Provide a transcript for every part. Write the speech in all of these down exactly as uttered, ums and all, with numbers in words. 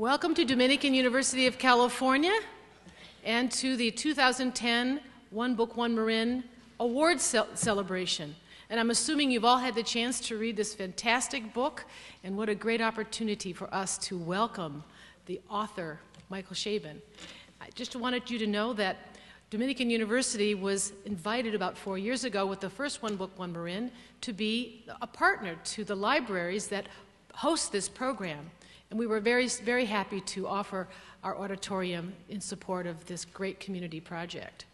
Welcome to Dominican University of California and to the two thousand ten One Book, One Marin Award ce Celebration. And I'm assuming you've all had the chance to read this fantastic book, and what a great opportunity for us to welcome the author, Michael Chabon. I just wanted you to know that Dominican University was invited about four years ago with the first One Book, One Marin to be a partner to the libraries that host this program. And we were very, very happy to offer our auditorium in support of this great community project.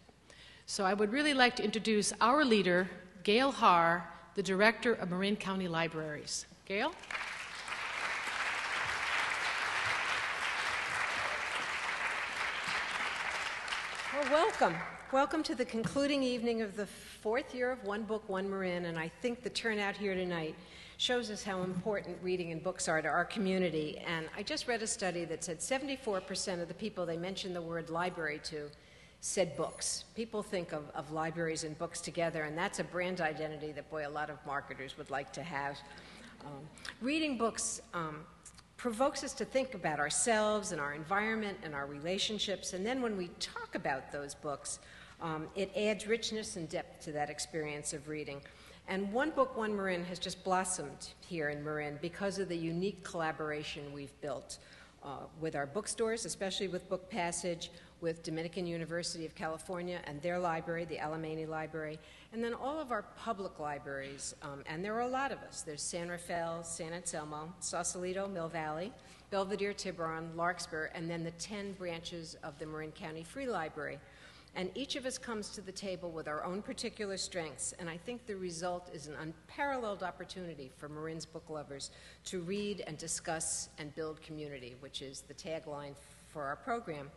So I would really like to introduce our leader, Gail Haar, the director of Marin County Libraries. Gail? Well, welcome. Welcome to the concluding evening of the fourth year of One Book, One Marin, and I think the turnout here tonight shows us how important reading and books are to our community. And I just read a study that said seventy-four percent of the people they mentioned the word library to said books. People think of, of libraries and books together, and that's a brand identity that, boy, a lot of marketers would like to have. Um, reading books um, provokes us to think about ourselves and our environment and our relationships, and then when we talk about those books, um, it adds richness and depth to that experience of reading. And One Book, One Marin has just blossomed here in Marin because of the unique collaboration we've built uh, with our bookstores, especially with Book Passage, with Dominican University of California and their library, the Alemany Library, and then all of our public libraries, um, and there are a lot of us. There's San Rafael, San Anselmo, Sausalito, Mill Valley, Belvedere, Tiburon, Larkspur, and then the ten branches of the Marin County Free Library. And each of us comes to the table with our own particular strengths, and I think the result is an unparalleled opportunity for Marin's book lovers to read and discuss and build community, which is the tagline for our program.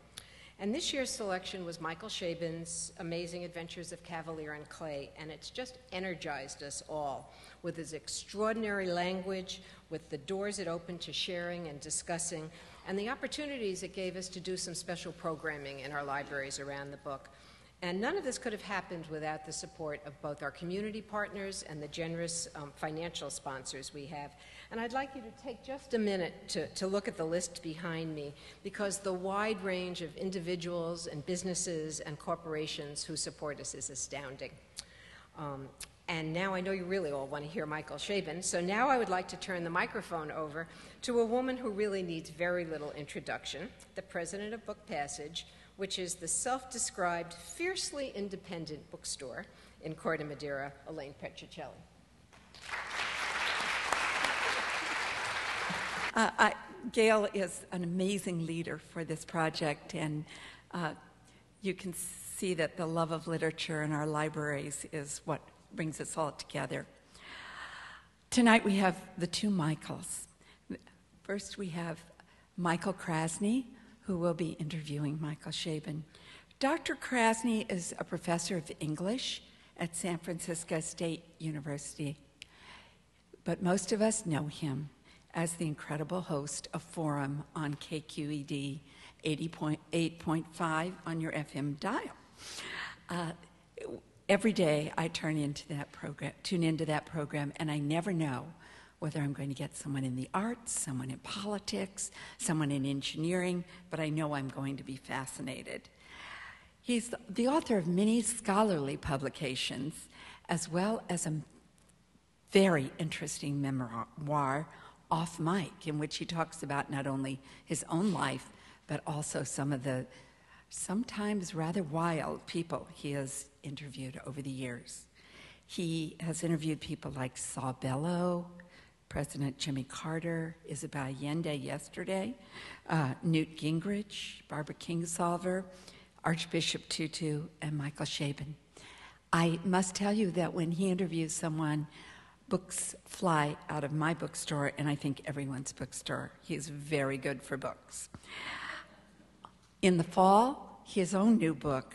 And this year's selection was Michael Chabon's Amazing Adventures of Kavalier and Clay, and it's just energized us all with his extraordinary language, with the doors it opened to sharing and discussing, and the opportunities it gave us to do some special programming in our libraries around the book. And none of this could have happened without the support of both our community partners and the generous um, financial sponsors we have. And I'd like you to take just a minute to, to look at the list behind me, because the wide range of individuals and businesses and corporations who support us is astounding. Um, And now I know you really all want to hear Michael Chabon, so now I would like to turn the microphone over to a woman who really needs very little introduction, the president of Book Passage, which is the self-described, fiercely independent bookstore in Corte Madera, Elaine Petricelli. Uh, I, Gail is an amazing leader for this project, and uh, you can see that the love of literature in our libraries is what brings us all together. Tonight we have the two Michaels. First we have Michael Krasny, who will be interviewing Michael Chabon. Doctor Krasny is a professor of English at San Francisco State University, but most of us know him as the incredible host of Forum on K Q E D eighty point eight point five on your F M dial. Uh, Every day I turn into that program, tune into that program, and I never know whether I'm going to get someone in the arts, someone in politics, someone in engineering, but I know I'm going to be fascinated. He's the author of many scholarly publications, as well as a very interesting memoir, Off Mic, in which he talks about not only his own life, but also some of the sometimes rather wild people he has interviewed over the years. He has interviewed people like Saul Bellow, President Jimmy Carter, Isabel Allende yesterday, uh, Newt Gingrich, Barbara Kingsolver, Archbishop Tutu, and Michael Chabon. I must tell you that when he interviews someone, books fly out of my bookstore, and I think everyone's bookstore. He is very good for books. In the fall, his own new book,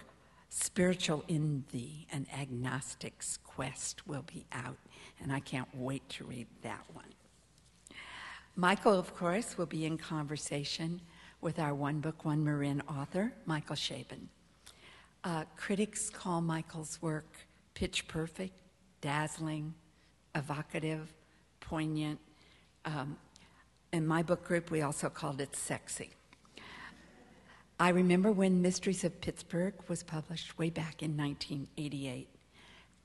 Spiritual in Thee, An Agnostic's Quest, will be out, and I can't wait to read that one. Michael, of course, will be in conversation with our One Book, One Marin author, Michael Chabon. Uh, critics call Michael's work pitch perfect, dazzling, evocative, poignant, um, In my book group, we also called it sexy. I remember when Mysteries of Pittsburgh was published way back in nineteen eighty-eight.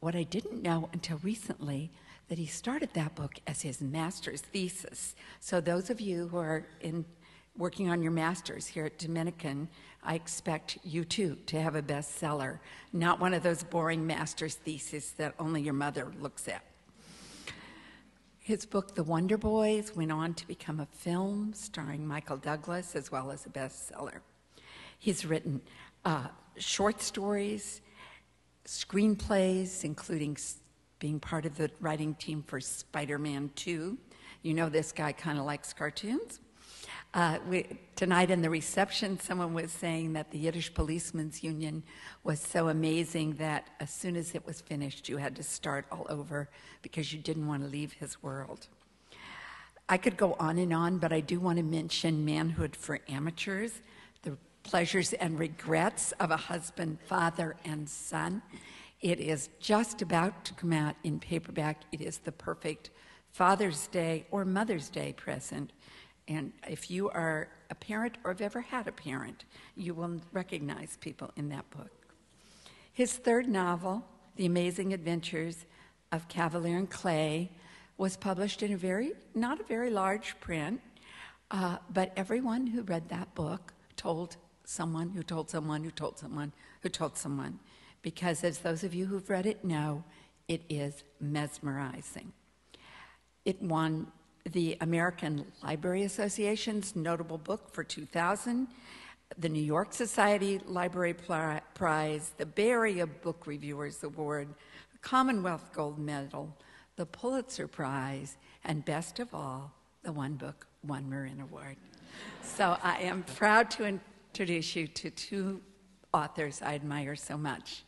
What I didn't know until recently, that he started that book as his master's thesis. So those of you who are in working on your master's here at Dominican, I expect you too to have a bestseller, not one of those boring master's theses that only your mother looks at. His book, The Wonder Boys, went on to become a film starring Michael Douglas, as well as a bestseller. He's written uh, short stories, screenplays, including being part of the writing team for Spider-Man two. You know this guy kind of likes cartoons. Uh, we, tonight in the reception, someone was saying that the Yiddish Policeman's Union was so amazing that as soon as it was finished, you had to start all over because you didn't want to leave his world. I could go on and on, but I do want to mention Manhood for Amateurs, The Pleasures and Regrets of a Husband, Father, and Son. It is just about to come out in paperback. It is the perfect Father's Day or Mother's Day present. And if you are a parent or have ever had a parent, you will recognize people in that book. His third novel, The Amazing Adventures of Kavalier and Clay, was published in a very, not a very large print, uh, but everyone who read that book told someone who told someone who told someone who told someone. Because as those of you who've read it know, it is mesmerizing. It won the American Library Association's Notable Book for two thousand, the New York Society Library Prize, the Bay Area Book Reviewers Award, the Commonwealth Gold Medal, the Pulitzer Prize, and best of all, the One Book, One Marin Award. So I am proud to introduce you to two authors I admire so much,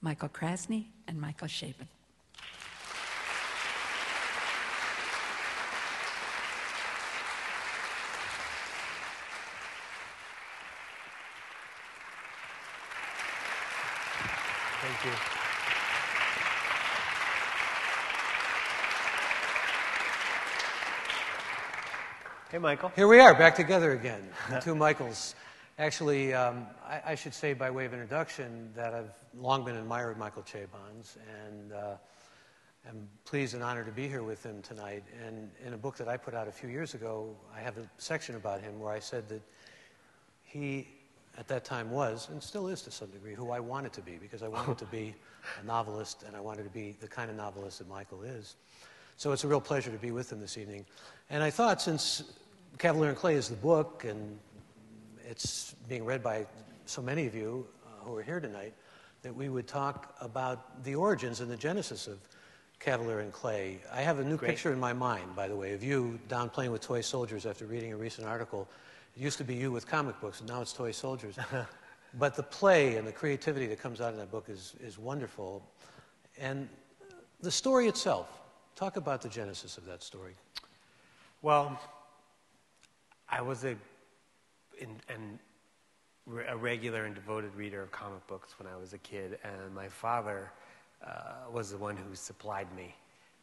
Michael Krasny and Michael Chabon. Thank you. Hey, Michael. Here we are, back together again, two Michaels. Actually, um, I, I should say by way of introduction that I've long been an admirer of Michael Chabon's, and uh, I'm pleased and honored to be here with him tonight. And in a book that I put out a few years ago, I have a section about him where I said that he, at that time, was, and still is to some degree, who I wanted to be, because I wanted to be a novelist, and I wanted to be the kind of novelist that Michael is. So it's a real pleasure to be with him this evening. And I thought, since Kavalier and Clay is the book, and it's being read by so many of you uh, who are here tonight, that we would talk about the origins and the genesis of Kavalier and Clay. I have a new Great. picture in my mind, by the way, of you down playing with toy soldiers after reading a recent article. It used to be you with comic books, and now it's toy soldiers. But the play and the creativity that comes out of that book is, is wonderful. And the story itself, talk about the genesis of that story. Well, I was a In, and a regular and devoted reader of comic books when I was a kid, and my father uh, was the one who supplied me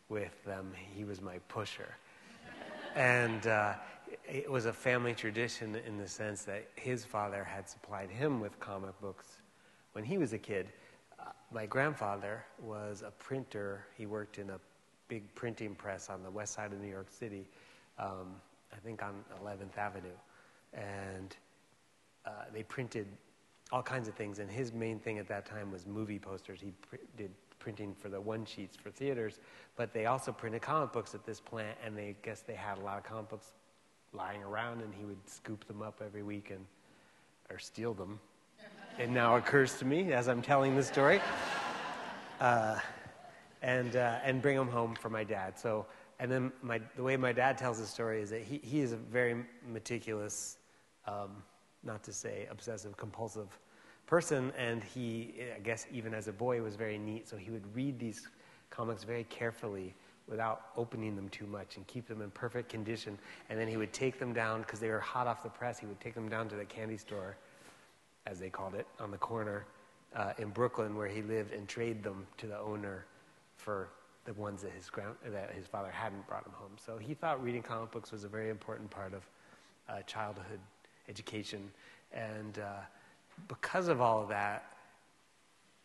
with them. He was my pusher. And uh, it was a family tradition in the sense that his father had supplied him with comic books when he was a kid. Uh, my grandfather was a printer. He worked in a big printing press on the west side of New York City, um, I think on eleventh avenue. And uh, they printed all kinds of things, and his main thing at that time was movie posters. He pr did printing for the one-sheets for theaters, but they also printed comic books at this plant, and they guess they had a lot of comic books lying around, and he would scoop them up every week and, or steal them. It now occurs to me as I'm telling this story, uh, and, uh, and bring them home for my dad. So. And then my, the way my dad tells the story is that he, he is a very meticulous, um, not to say obsessive, compulsive person. And he, I guess even as a boy, was very neat. So he would read these comics very carefully without opening them too much and keep them in perfect condition. And then he would take them down, because they were hot off the press, he would take them down to the candy store, as they called it, on the corner uh, in Brooklyn where he lived, and trade them to the owner for the ones that his, grand, that his father hadn't brought him home. So he thought reading comic books was a very important part of uh, childhood education. And uh, because of all of that,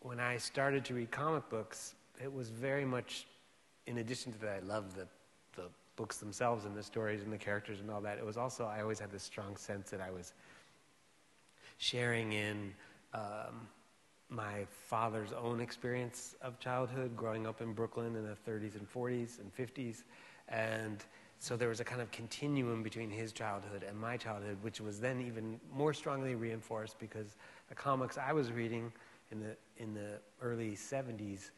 when I started to read comic books, it was very much, in addition to that, I loved the, the books themselves and the stories and the characters and all that. It was also, I always had this strong sense that I was sharing in um, my father's own experience of childhood, growing up in Brooklyn in the thirties and forties and fifties. And so there was a kind of continuum between his childhood and my childhood, which was then even more strongly reinforced because the comics I was reading in the, in the early seventies,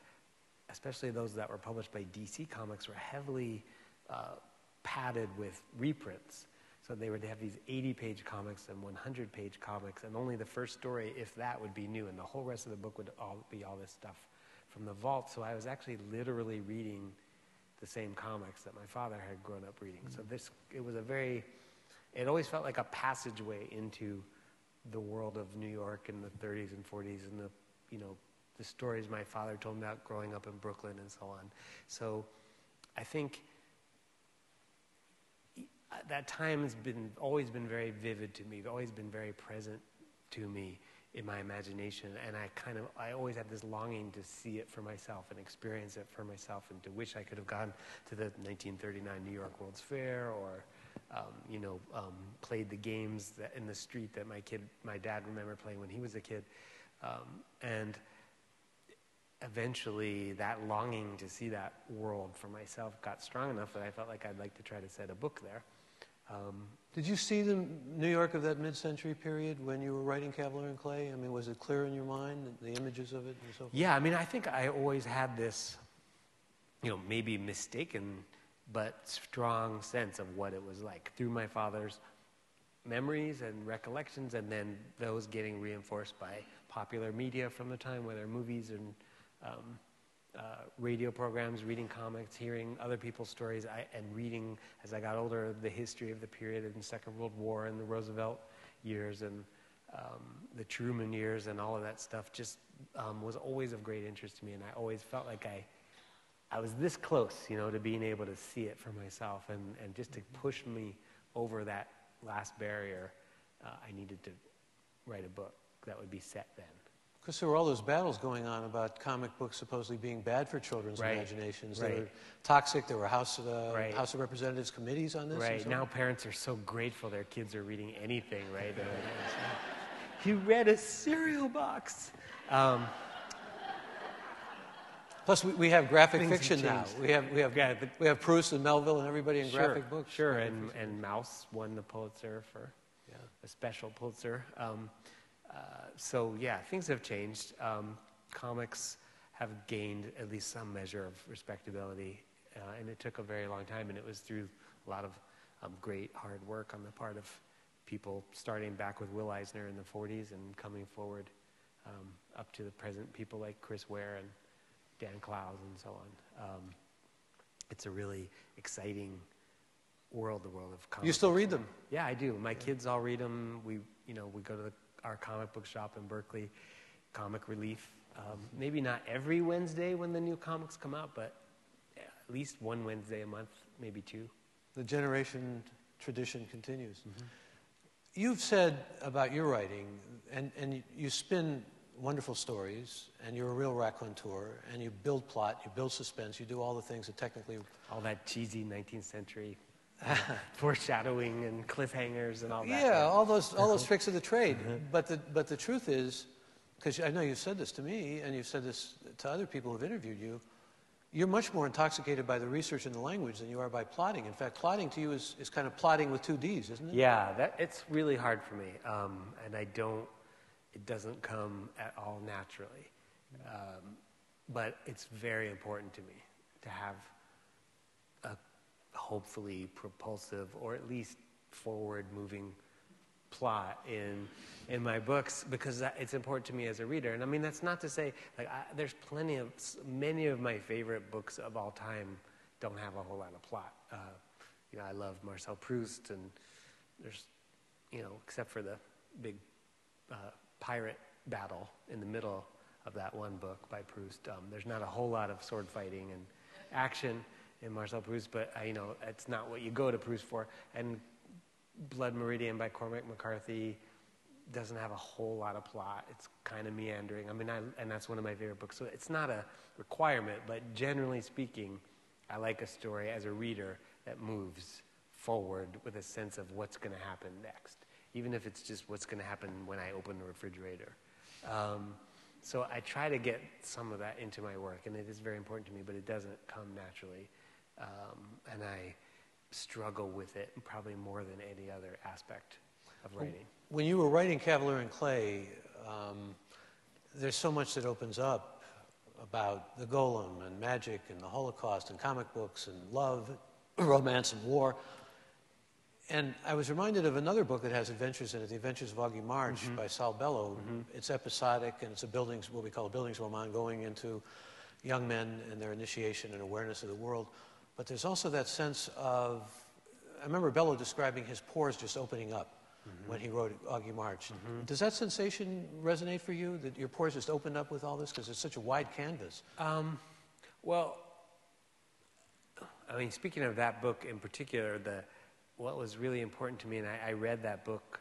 especially those that were published by D C Comics, were heavily uh, padded with reprints. So they would have these eighty-page comics and one hundred-page comics, and only the first story, if that, would be new, and the whole rest of the book would all be all this stuff from the vault. So I was actually literally reading the same comics that my father had grown up reading. Mm-hmm. So this, it was a very, it always felt like a passageway into the world of New York in the thirties and forties and the, you know, the stories my father told me about growing up in Brooklyn and so on. So I think that time has been, always been very vivid to me. It's always been very present to me in my imagination. And I kind of, I always had this longing to see it for myself and experience it for myself and to wish I could have gone to the nineteen thirty-nine New York World's Fair or, um, you know, um, played the games that in the street that my kid, my dad remembered playing when he was a kid. Um, and eventually that longing to see that world for myself got strong enough that I felt like I'd like to try to set a book there. Um, Did you see the New York of that mid-century period when you were writing Kavalier and Clay? I mean, was it clear in your mind, the images of it and so forth? Yeah, I mean, I think I always had this, you know, maybe mistaken, but strong sense of what it was like through my father's memories and recollections, and then those getting reinforced by popular media from the time, whether movies and Um, uh, radio programs, reading comics, hearing other people's stories, I, and reading, as I got older, the history of the period in the Second World War and the Roosevelt years and um, the Truman years and all of that stuff just um, was always of great interest to me, and I always felt like I I was this close, you know, to being able to see it for myself, and, and just to push me over that last barrier, uh, I needed to write a book that would be set then. Because there were all those battles going on about comic books supposedly being bad for children's right. imaginations. They right. were toxic. There were House, uh, right. House of Representatives committees on this. Right. So now on. Parents are so grateful their kids are reading anything, right? Like, he read a cereal box. Um, Plus, we, we have graphic fiction now. We have, we, have, yeah, the, we have Proust and Melville and everybody in sure, graphic books. Sure, graphic and, and Mouse won the Pulitzer for yeah. a special Pulitzer. Um, Uh, so yeah, things have changed. Um, comics have gained at least some measure of respectability, uh, and it took a very long time, and it was through a lot of um, great hard work on the part of people, starting back with Will Eisner in the forties and coming forward um, up to the present, people like Chris Ware and Dan Clowes and so on. Um, it's a really exciting world, the world of comics. You still read them? Yeah, I do. My yeah. kids all read them. We, you know, we go to the our comic book shop in Berkeley, Comic Relief. Um, maybe not every Wednesday when the new comics come out, but at least one Wednesday a month, maybe two. The generation tradition continues. Mm-hmm. You've said about your writing, and, and you spin wonderful stories, and you're a real raconteur, and you build plot, you build suspense, you do all the things that technically... All that cheesy nineteenth century... foreshadowing and cliffhangers and all that. Yeah, right? all those all those tricks of the trade. Mm-hmm. But the but the truth is, because I know you've said this to me and you've said this to other people who've interviewed you, you're much more intoxicated by the research and the language than you are by plotting. In fact, plotting to you is, is kind of plotting with two D's, isn't it? Yeah, that it's really hard for me, um, and I don't. It doesn't come at all naturally, um, but it's very important to me to have a hopefully propulsive or at least forward-moving plot in in my books, because that, it's important to me as a reader. And I mean, that's not to say like I, there's plenty of many of my favorite books of all time don't have a whole lot of plot. Uh, you know, I love Marcel Proust, and there's you know, except for the big uh, pirate battle in the middle of that one book by Proust, um, there's not a whole lot of sword fighting and action in Marcel Proust, but uh, you know, it's not what you go to Proust for. And Blood Meridian by Cormac McCarthy doesn't have a whole lot of plot. It's kind of meandering. I mean, I, and that's one of my favorite books. So it's not a requirement, but generally speaking, I like a story as a reader that moves forward with a sense of what's going to happen next, even if it's just what's going to happen when I open the refrigerator. Um, so I try to get some of that into my work, and it is very important to me, but it doesn't come naturally. Um, and I struggle with it probably more than any other aspect of writing. When you were writing Kavalier and Clay, um, there's so much that opens up about the golem and magic and the Holocaust and comic books and love, romance and war. And I was reminded of another book that has adventures in it, The Adventures of Augie March mm-hmm. by Saul Bellow. Mm-hmm. It's episodic, and it's a buildings, what we call a buildings roman, going into young men and their initiation and awareness of the world. But there's also that sense of, I remember Bellow describing his pores just opening up mm-hmm. when he wrote Augie March. Mm-hmm. Does that sensation resonate for you, that your pores just opened up with all this? Because it's such a wide canvas. Um, well, I mean, speaking of that book in particular, the, what was really important to me, and I, I read that book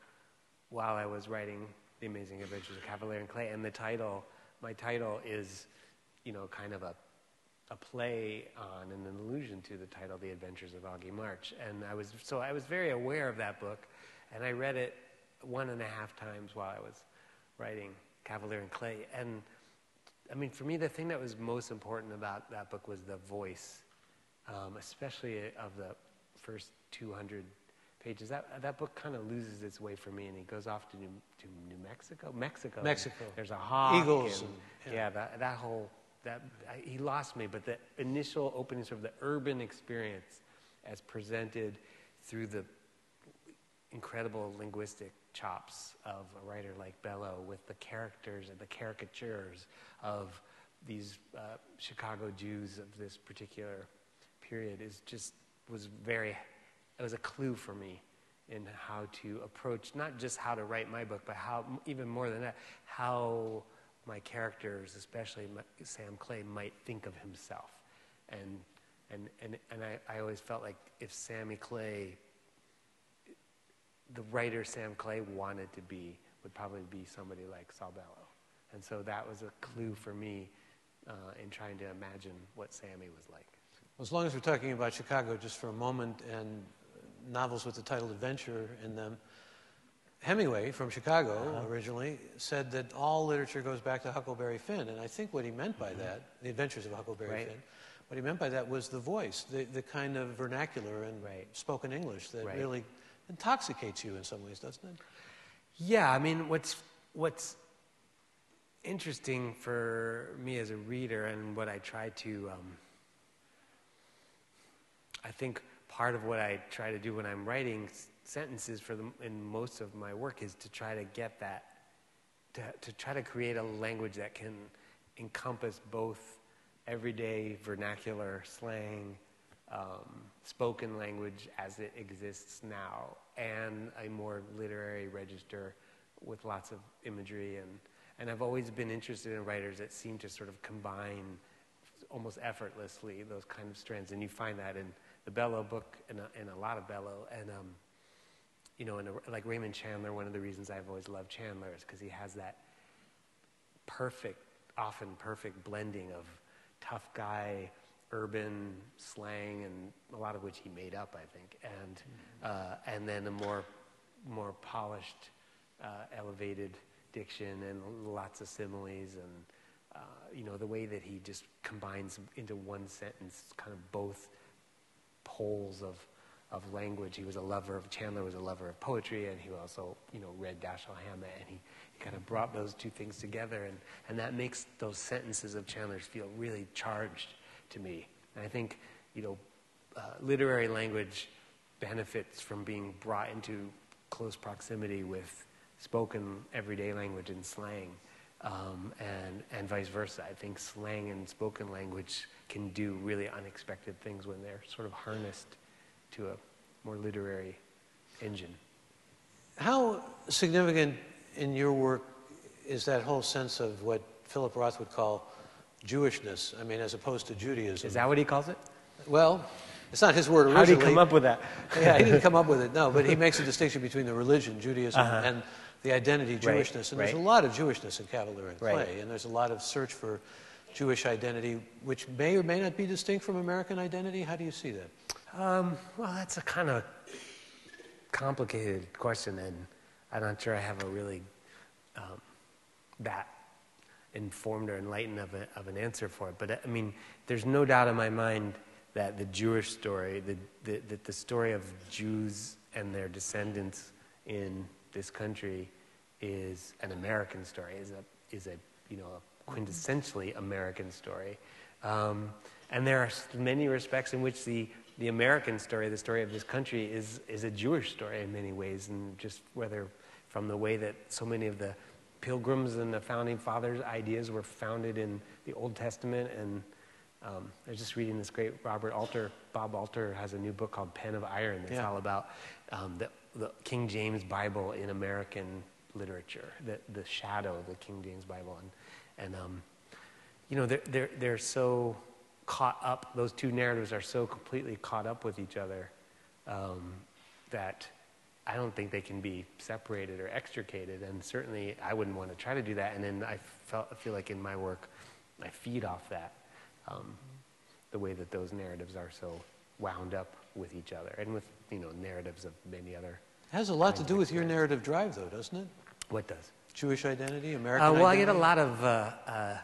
while I was writing The Amazing Adventures of Kavalier and Clay, and the title, my title is, you know, kind of a a play on and an allusion to the title, The Adventures of Augie March. And I was, so I was very aware of that book, and I read it one and a half times while I was writing Kavalier and Clay. And I mean, for me, the thing that was most important about that book was the voice, um, especially of the first two hundred pages. That, that book kind of loses its way for me, and he goes off to New, to New Mexico? Mexico. Mexico. There's a hawk. Eagles. And, and, yeah, yeah that, that whole... That, I, he lost me, but the initial opening, sort of the urban experience as presented through the incredible linguistic chops of a writer like Bellow, with the characters and the caricatures of these uh, Chicago Jews of this particular period, is just, was very, it was a clue for me in how to approach, not just how to write my book, but how, even more than that, how my characters, especially Sam Clay, might think of himself. And, and, and, and I, I always felt like if Sammy Clay, the writer Sam Clay wanted to be, would probably be somebody like Saul Bellow. And so that was a clue for me uh, in trying to imagine what Sammy was like. Well, as long as we're talking about Chicago just for a moment and novels with the title adventure in them, Hemingway, from Chicago uh-huh. originally, said that all literature goes back to Huckleberry Finn, and I think what he meant by mm-hmm. that, The Adventures of Huckleberry right. Finn, what he meant by that was the voice, the, the kind of vernacular and right. spoken English that right. really intoxicates you in some ways, doesn't it? Yeah, I mean, what's, what's interesting for me as a reader, and what I try to, um, I think part of what I try to do when I'm writing sentences for them in most of my work is to try to get that, to, to try to create a language that can encompass both everyday vernacular slang, um, spoken language as it exists now, and a more literary register with lots of imagery. And, and I've always been interested in writers that seem to sort of combine almost effortlessly those kind of strands, and you find that in the Bellow book and a, and a lot of Bellow. And um, you know, and like Raymond Chandler, one of the reasons I've always loved Chandler is because he has that perfect, often perfect blending of tough guy, urban slang, and a lot of which he made up, I think, and uh, and then a more more polished, uh, elevated diction and lots of similes, and uh, you know, the way that he just combines into one sentence kind of both poles of. of language. He was a lover of, Chandler was a lover of poetry, and he also, you know, read Dashiell Hammett, and he, he kind of brought those two things together, and, and that makes those sentences of Chandler's feel really charged to me. And I think, you know, uh, literary language benefits from being brought into close proximity with spoken everyday language and slang, um, and, and vice versa. I think slang and spoken language can do really unexpected things when they're sort of harnessed to a more literary engine. How significant in your work is that whole sense of what Philip Roth would call Jewishness, I mean, as opposed to Judaism. Is that what he calls it? Well, it's not his word originally. How did he come up with that? Yeah, he didn't come up with it, no, but he makes a distinction between the religion, Judaism, uh-huh. and the identity, Jewishness. Right, and right. there's a lot of Jewishness in Cavalier and Clay, right. and there's a lot of search for Jewish identity, which may or may not be distinct from American identity. How do you see that? Um, well, that's a kind of complicated question, and I'm not sure I have a really um, that informed or enlightened of, a, of an answer for it. But I mean, there's no doubt in my mind that the Jewish story, the, the, that the story of Jews and their descendants in this country is an American story, is a, is a you know, a quintessentially American story. Um, and there are many respects in which the, the American story, the story of this country, is, is a Jewish story in many ways, and just whether from the way that so many of the Pilgrims and the Founding Fathers' ideas were founded in the Old Testament. And um, I was just reading this great Robert Alter, Bob Alter has a new book called Pen of Iron that's yeah. all about um, the, the King James Bible in American literature, the, the shadow of the King James Bible. And, and um, you know, they're, they're, they're so caught up, those two narratives are so completely caught up with each other um, that I don't think they can be separated or extricated, and certainly I wouldn't want to try to do that. And then I felt, I feel like in my work, I feed off that, um, the way that those narratives are so wound up with each other, and with you know narratives of many other. It has a lot to do with your narrative drive, though, doesn't it? What does? Jewish identity, American uh, well, identity? I get a lot of uh, uh,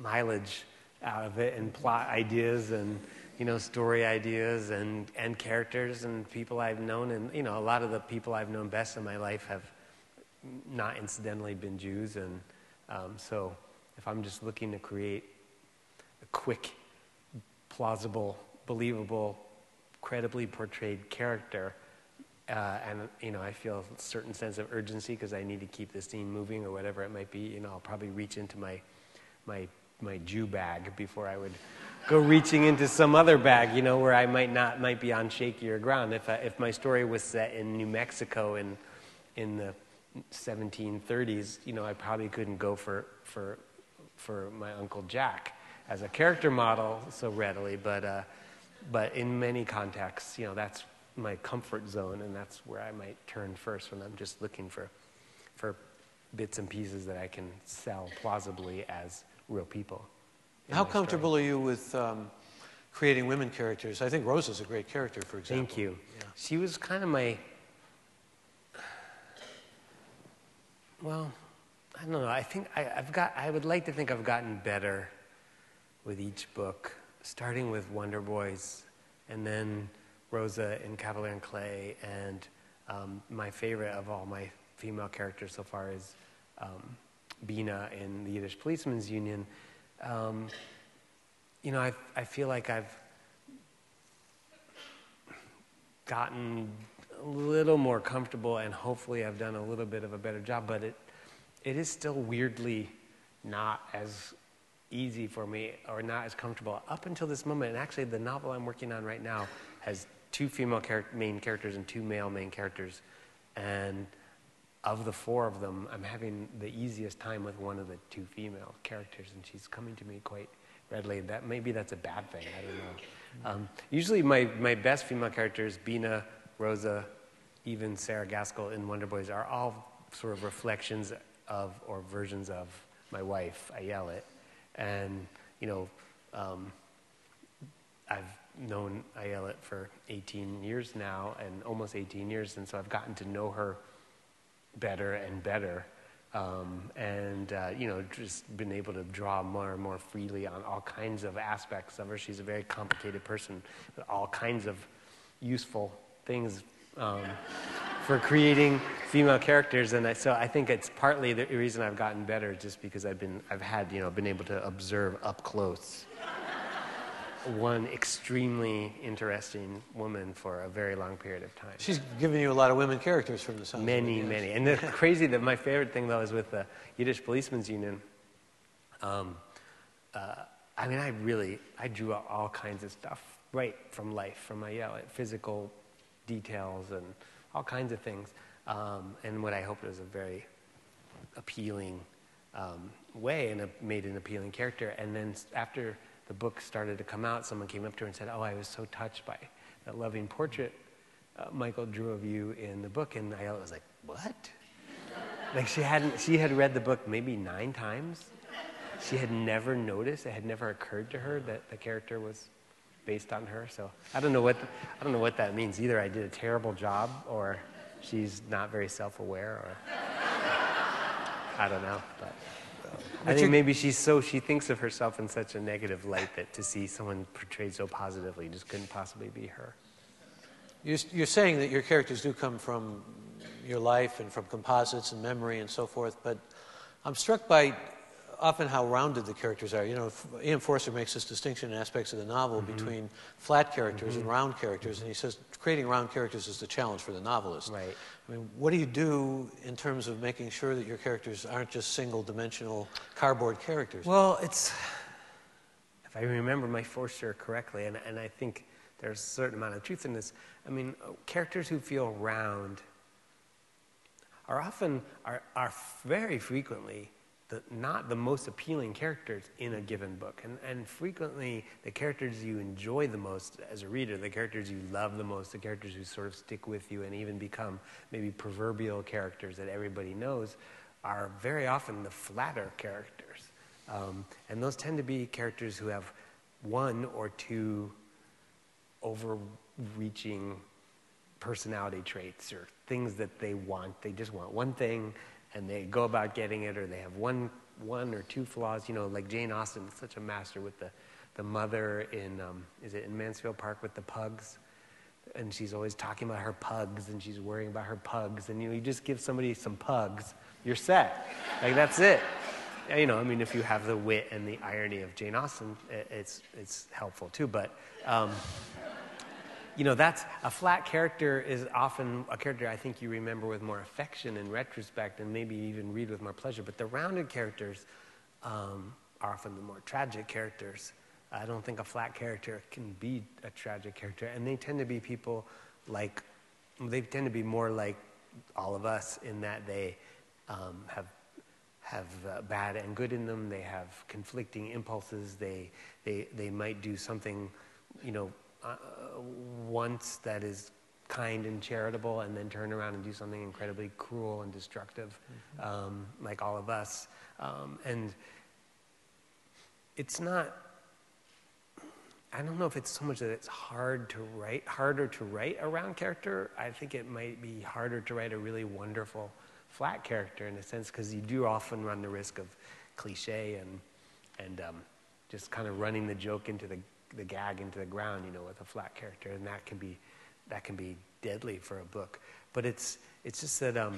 mileage out of it, and plot ideas, and. You know, story ideas and, and characters and people I've known. And, you know, a lot of the people I've known best in my life have not incidentally been Jews. And um, so if I'm just looking to create a quick, plausible, believable, credibly portrayed character, uh, and, you know, I feel a certain sense of urgency because I need to keep the scene moving or whatever it might be, you know, I'll probably reach into my my... my Jew bag before I would go reaching into some other bag, you know, where I might not, might be on shakier ground. If I, if my story was set in New Mexico in, in the seventeen thirties, you know, I probably couldn't go for, for, for my Uncle Jack as a character model so readily, but, uh, but in many contexts, you know, that's my comfort zone, and that's where I might turn first when I'm just looking for, for bits and pieces that I can sell plausibly as real people. How comfortable story. Are you with um, creating women characters? I think Rosa's a great character, for example. Thank you. Yeah. She was kind of my, well, I don't know. I think I, I've got, I would like to think I've gotten better with each book, starting with Wonder Boys, and then Rosa in Cavalier and Clay, and um, my favorite of all my female characters so far is um, Bina in the Yiddish Policeman's Union. Um, you know, I, I feel like I've gotten a little more comfortable, and hopefully I've done a little bit of a better job, but it, it is still weirdly not as easy for me, or not as comfortable up until this moment. And actually the novel I'm working on right now has two female char- main characters and two male main characters, and of the four of them, I'm having the easiest time with one of the two female characters, and she's coming to me quite readily. That, maybe that's a bad thing, I don't know. Um, usually my, my best female characters, Bina, Rosa, even Sarah Gaskell in Wonder Boys, are all sort of reflections of or versions of my wife, Ayelet. And, you know, um, I've known Ayelet for eighteen years now, and almost eighteen years, and so I've gotten to know her better and better, um, and uh, you know, just been able to draw more and more freely on all kinds of aspects of her. She's a very complicated person with all kinds of useful things um, for creating female characters, and I, so I think it's partly the reason I've gotten better, just because I've been, I've had, you know, been able to observe up close one extremely interesting woman for a very long period of time. She's given you a lot of women characters from the sound. Many, many. And it's crazy that my favorite thing, though, is with the Yiddish Policeman's Union. Um, uh, I mean, I really, I drew out all kinds of stuff right from life, from my yeah, like physical details and all kinds of things. Um, and what I hoped was a very appealing um, way and made an appealing character. And then after the book started to come out, someone came up to her and said, "Oh, I was so touched by that loving portrait uh, Michael drew of you in the book." And I was like, "What?" Like she hadn't, she had read the book maybe nine times. She had never noticed, it had never occurred to her that the character was based on her. So I don't know what, the, I don't know what that means. Either I did a terrible job, or she's not very self-aware, or I don't know. But I think maybe she's so, she thinks of herself in such a negative light that to see someone portrayed so positively just couldn't possibly be her. You're, you're saying that your characters do come from your life and from composites and memory and so forth, but I'm struck by often how rounded the characters are. You know, Ian Forster makes this distinction in aspects of the novel mm-hmm. between flat characters mm-hmm. and round characters, and he says creating round characters is the challenge for the novelist. Right. I mean, what do you do in terms of making sure that your characters aren't just single-dimensional cardboard characters? Well, it's, if I remember my Forster correctly, and, and I think there's a certain amount of truth in this, I mean, characters who feel round are often, are, are very frequently The, not the most appealing characters in a given book. And, and frequently, the characters you enjoy the most as a reader, the characters you love the most, the characters who sort of stick with you and even become maybe proverbial characters that everybody knows, are very often the flatter characters. Um, and those tend to be characters who have one or two overreaching personality traits or things that they want. They just want one thing, and they go about getting it, or they have one, one or two flaws. You know, like Jane Austen is such a master with the, the mother in, um, is it in Mansfield Park with the pugs? And she's always talking about her pugs, and she's worrying about her pugs. And you know, you just give somebody some pugs, you're set. Like that's it. You know, I mean, if you have the wit and the irony of Jane Austen, it's it's helpful too. But um, you know, that's, a flat character is often a character I think you remember with more affection in retrospect and maybe even read with more pleasure. But the rounded characters um, are often the more tragic characters. I don't think a flat character can be a tragic character. And they tend to be people like, they tend to be more like all of us in that they um, have have uh, bad and good in them. They have conflicting impulses. They, they, they might do something, you know, Uh, once that is kind and charitable, and then turn around and do something incredibly cruel and destructive, mm-hmm. um, like all of us. Um, and it's not, I don't know if it's so much that it's hard to write, harder to write a round character. I think it might be harder to write a really wonderful flat character in a sense, because you do often run the risk of cliche and, and um, just kind of running the joke into the the gag into the ground, you know, with a flat character, and that can be, that can be deadly for a book. But it's, it's just that um,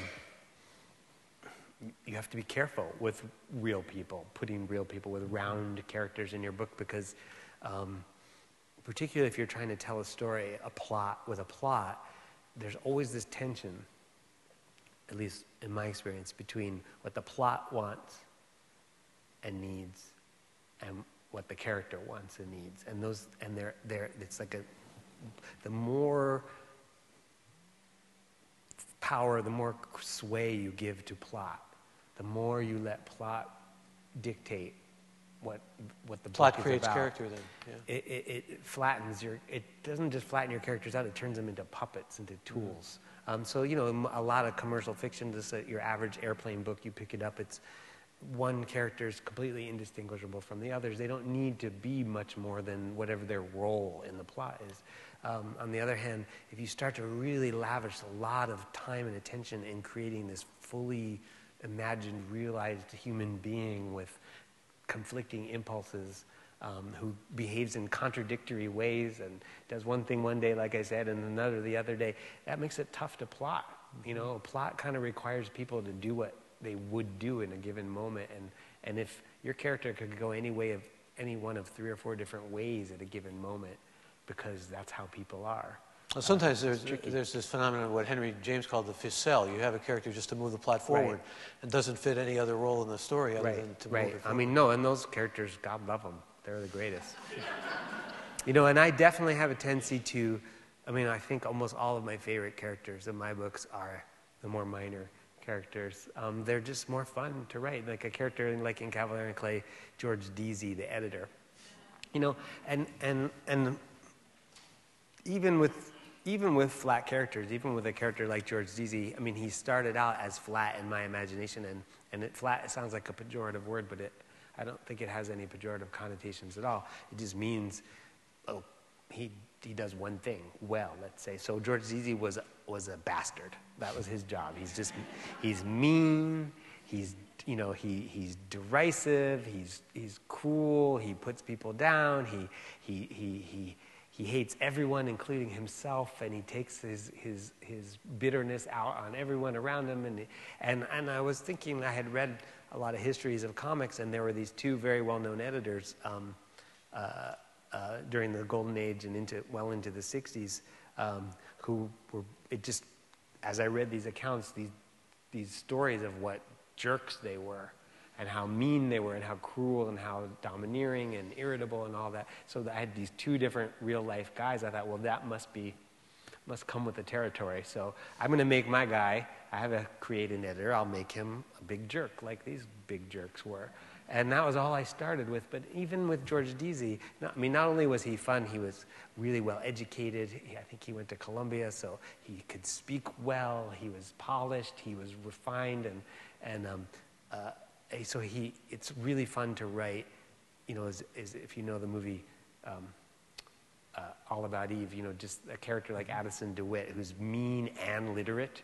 you have to be careful with real people, putting real people with round characters in your book, because um, particularly if you're trying to tell a story, a plot with a plot, there's always this tension, at least in my experience, between what the plot wants and needs and what the character wants and needs. And those, and they're, they're, it's like a, the more power, the more sway you give to plot, the more you let plot dictate what, what the plot book is about. Plot creates character then, yeah. It, it, it flattens your, it doesn't just flatten your characters out, it turns them into puppets, into tools. Mm-hmm. um, so, you know, a lot of commercial fiction, just a, your average airplane book, you pick it up, it's, one character is completely indistinguishable from the others. They don't need to be much more than whatever their role in the plot is. Um, on the other hand, if you start to really lavish a lot of time and attention in creating this fully imagined, realized human being with conflicting impulses, um, who behaves in contradictory ways and does one thing one day, like I said, and another the other day, that makes it tough to plot. You know, a plot kind of requires people to do what they would do in a given moment, and and if your character could go any way of any one of three or four different ways at a given moment, because that's how people are. Well, sometimes uh, there's tricky. There's this phenomenon of what Henry James called the ficelle. You have a character just to move the plot forward, right. And doesn't fit any other role in the story other right. than to right. move it forward. I mean, no, and those characters, God love them, they're the greatest. You know, and I definitely have a tendency to, I mean, I think almost all of my favorite characters in my books are the more minor characters. Um, they're just more fun to write. Like a character in, like in Kavalier and Clay, George Deasy, the editor. You know, and and and even with even with flat characters, even with a character like George Deasy, I mean, he started out as flat in my imagination, and and it flat it sounds like a pejorative word, but it I don't think it has any pejorative connotations at all. It just means, oh, he he does one thing well, let's say. So George Deasy was was a bastard. That was his job. He's just he's mean. He's you know he he's derisive. He's he's cruel. He puts people down. He he he he he hates everyone, including himself, and he takes his his his bitterness out on everyone around him. And and and I was thinking, I had read a lot of histories of comics, and there were these two very well-known editors um, uh, uh, during the Golden Age and into well into the sixties, um, who were it just as I read these accounts, these these stories of what jerks they were, and how mean they were, and how cruel, and how domineering, and irritable, and all that. So I had these two different real-life guys. I thought, well, that must be must come with the territory. So I'm going to make my guy. I have a create an editor. I'll make him a big jerk, like these big jerks were. And that was all I started with. But even with George Deasy, not, I mean, not only was he fun, he was really well educated. He, I think he went to Columbia, so he could speak well. He was polished. He was refined, and and um, uh, so he. It's really fun to write. You know, is is if you know the movie. Um, Uh, All About Eve, you know, just a character like Addison DeWitt, who's mean and literate,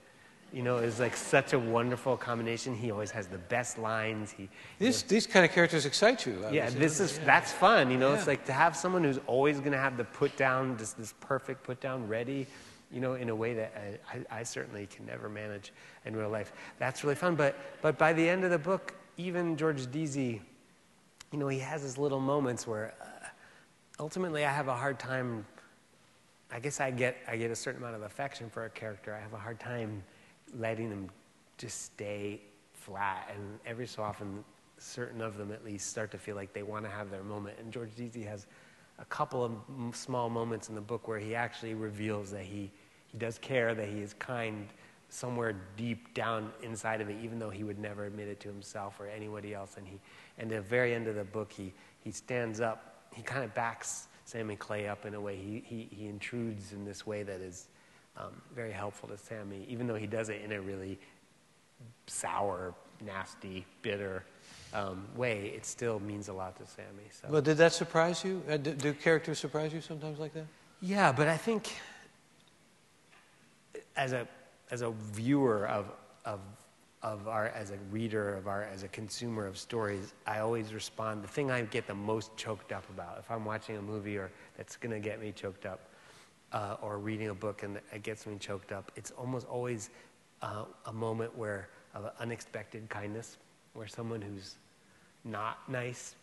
you know, is like such a wonderful combination. He always has the best lines. He this, you know, these kind of characters excite you. Obviously. Yeah, this is yeah. that's fun. You know, yeah. It's like to have someone who's always going to have the put down, just this perfect put down, ready, you know, in a way that I, I certainly can never manage in real life. That's really fun. But but by the end of the book, even George Deasy, you know, he has his little moments where. Uh, Ultimately, I have a hard time, I guess I get I get a certain amount of affection for a character. I have a hard time letting them just stay flat. And every so often, certain of them at least start to feel like they want to have their moment. And George Deasy has a couple of m small moments in the book where he actually reveals that he, he does care, that he is kind somewhere deep down inside of it, even though he would never admit it to himself or anybody else. And, he, and at the very end of the book, he, he stands up. He kind of backs Sam and Clay up in a way. He, he, he intrudes in this way that is um, very helpful to Sammy, even though he does it in a really sour, nasty, bitter um, way. It still means a lot to Sammy. So. Well, did that surprise you? Uh, do, do characters surprise you sometimes like that? Yeah, but I think as a, as a viewer of, of of art, as a reader of art, as a consumer of stories, I always respond, the thing I get the most choked up about, if I'm watching a movie or that's gonna get me choked up, uh, or reading a book and it gets me choked up, it's almost always uh, a moment where, of unexpected kindness, where someone who's not nice,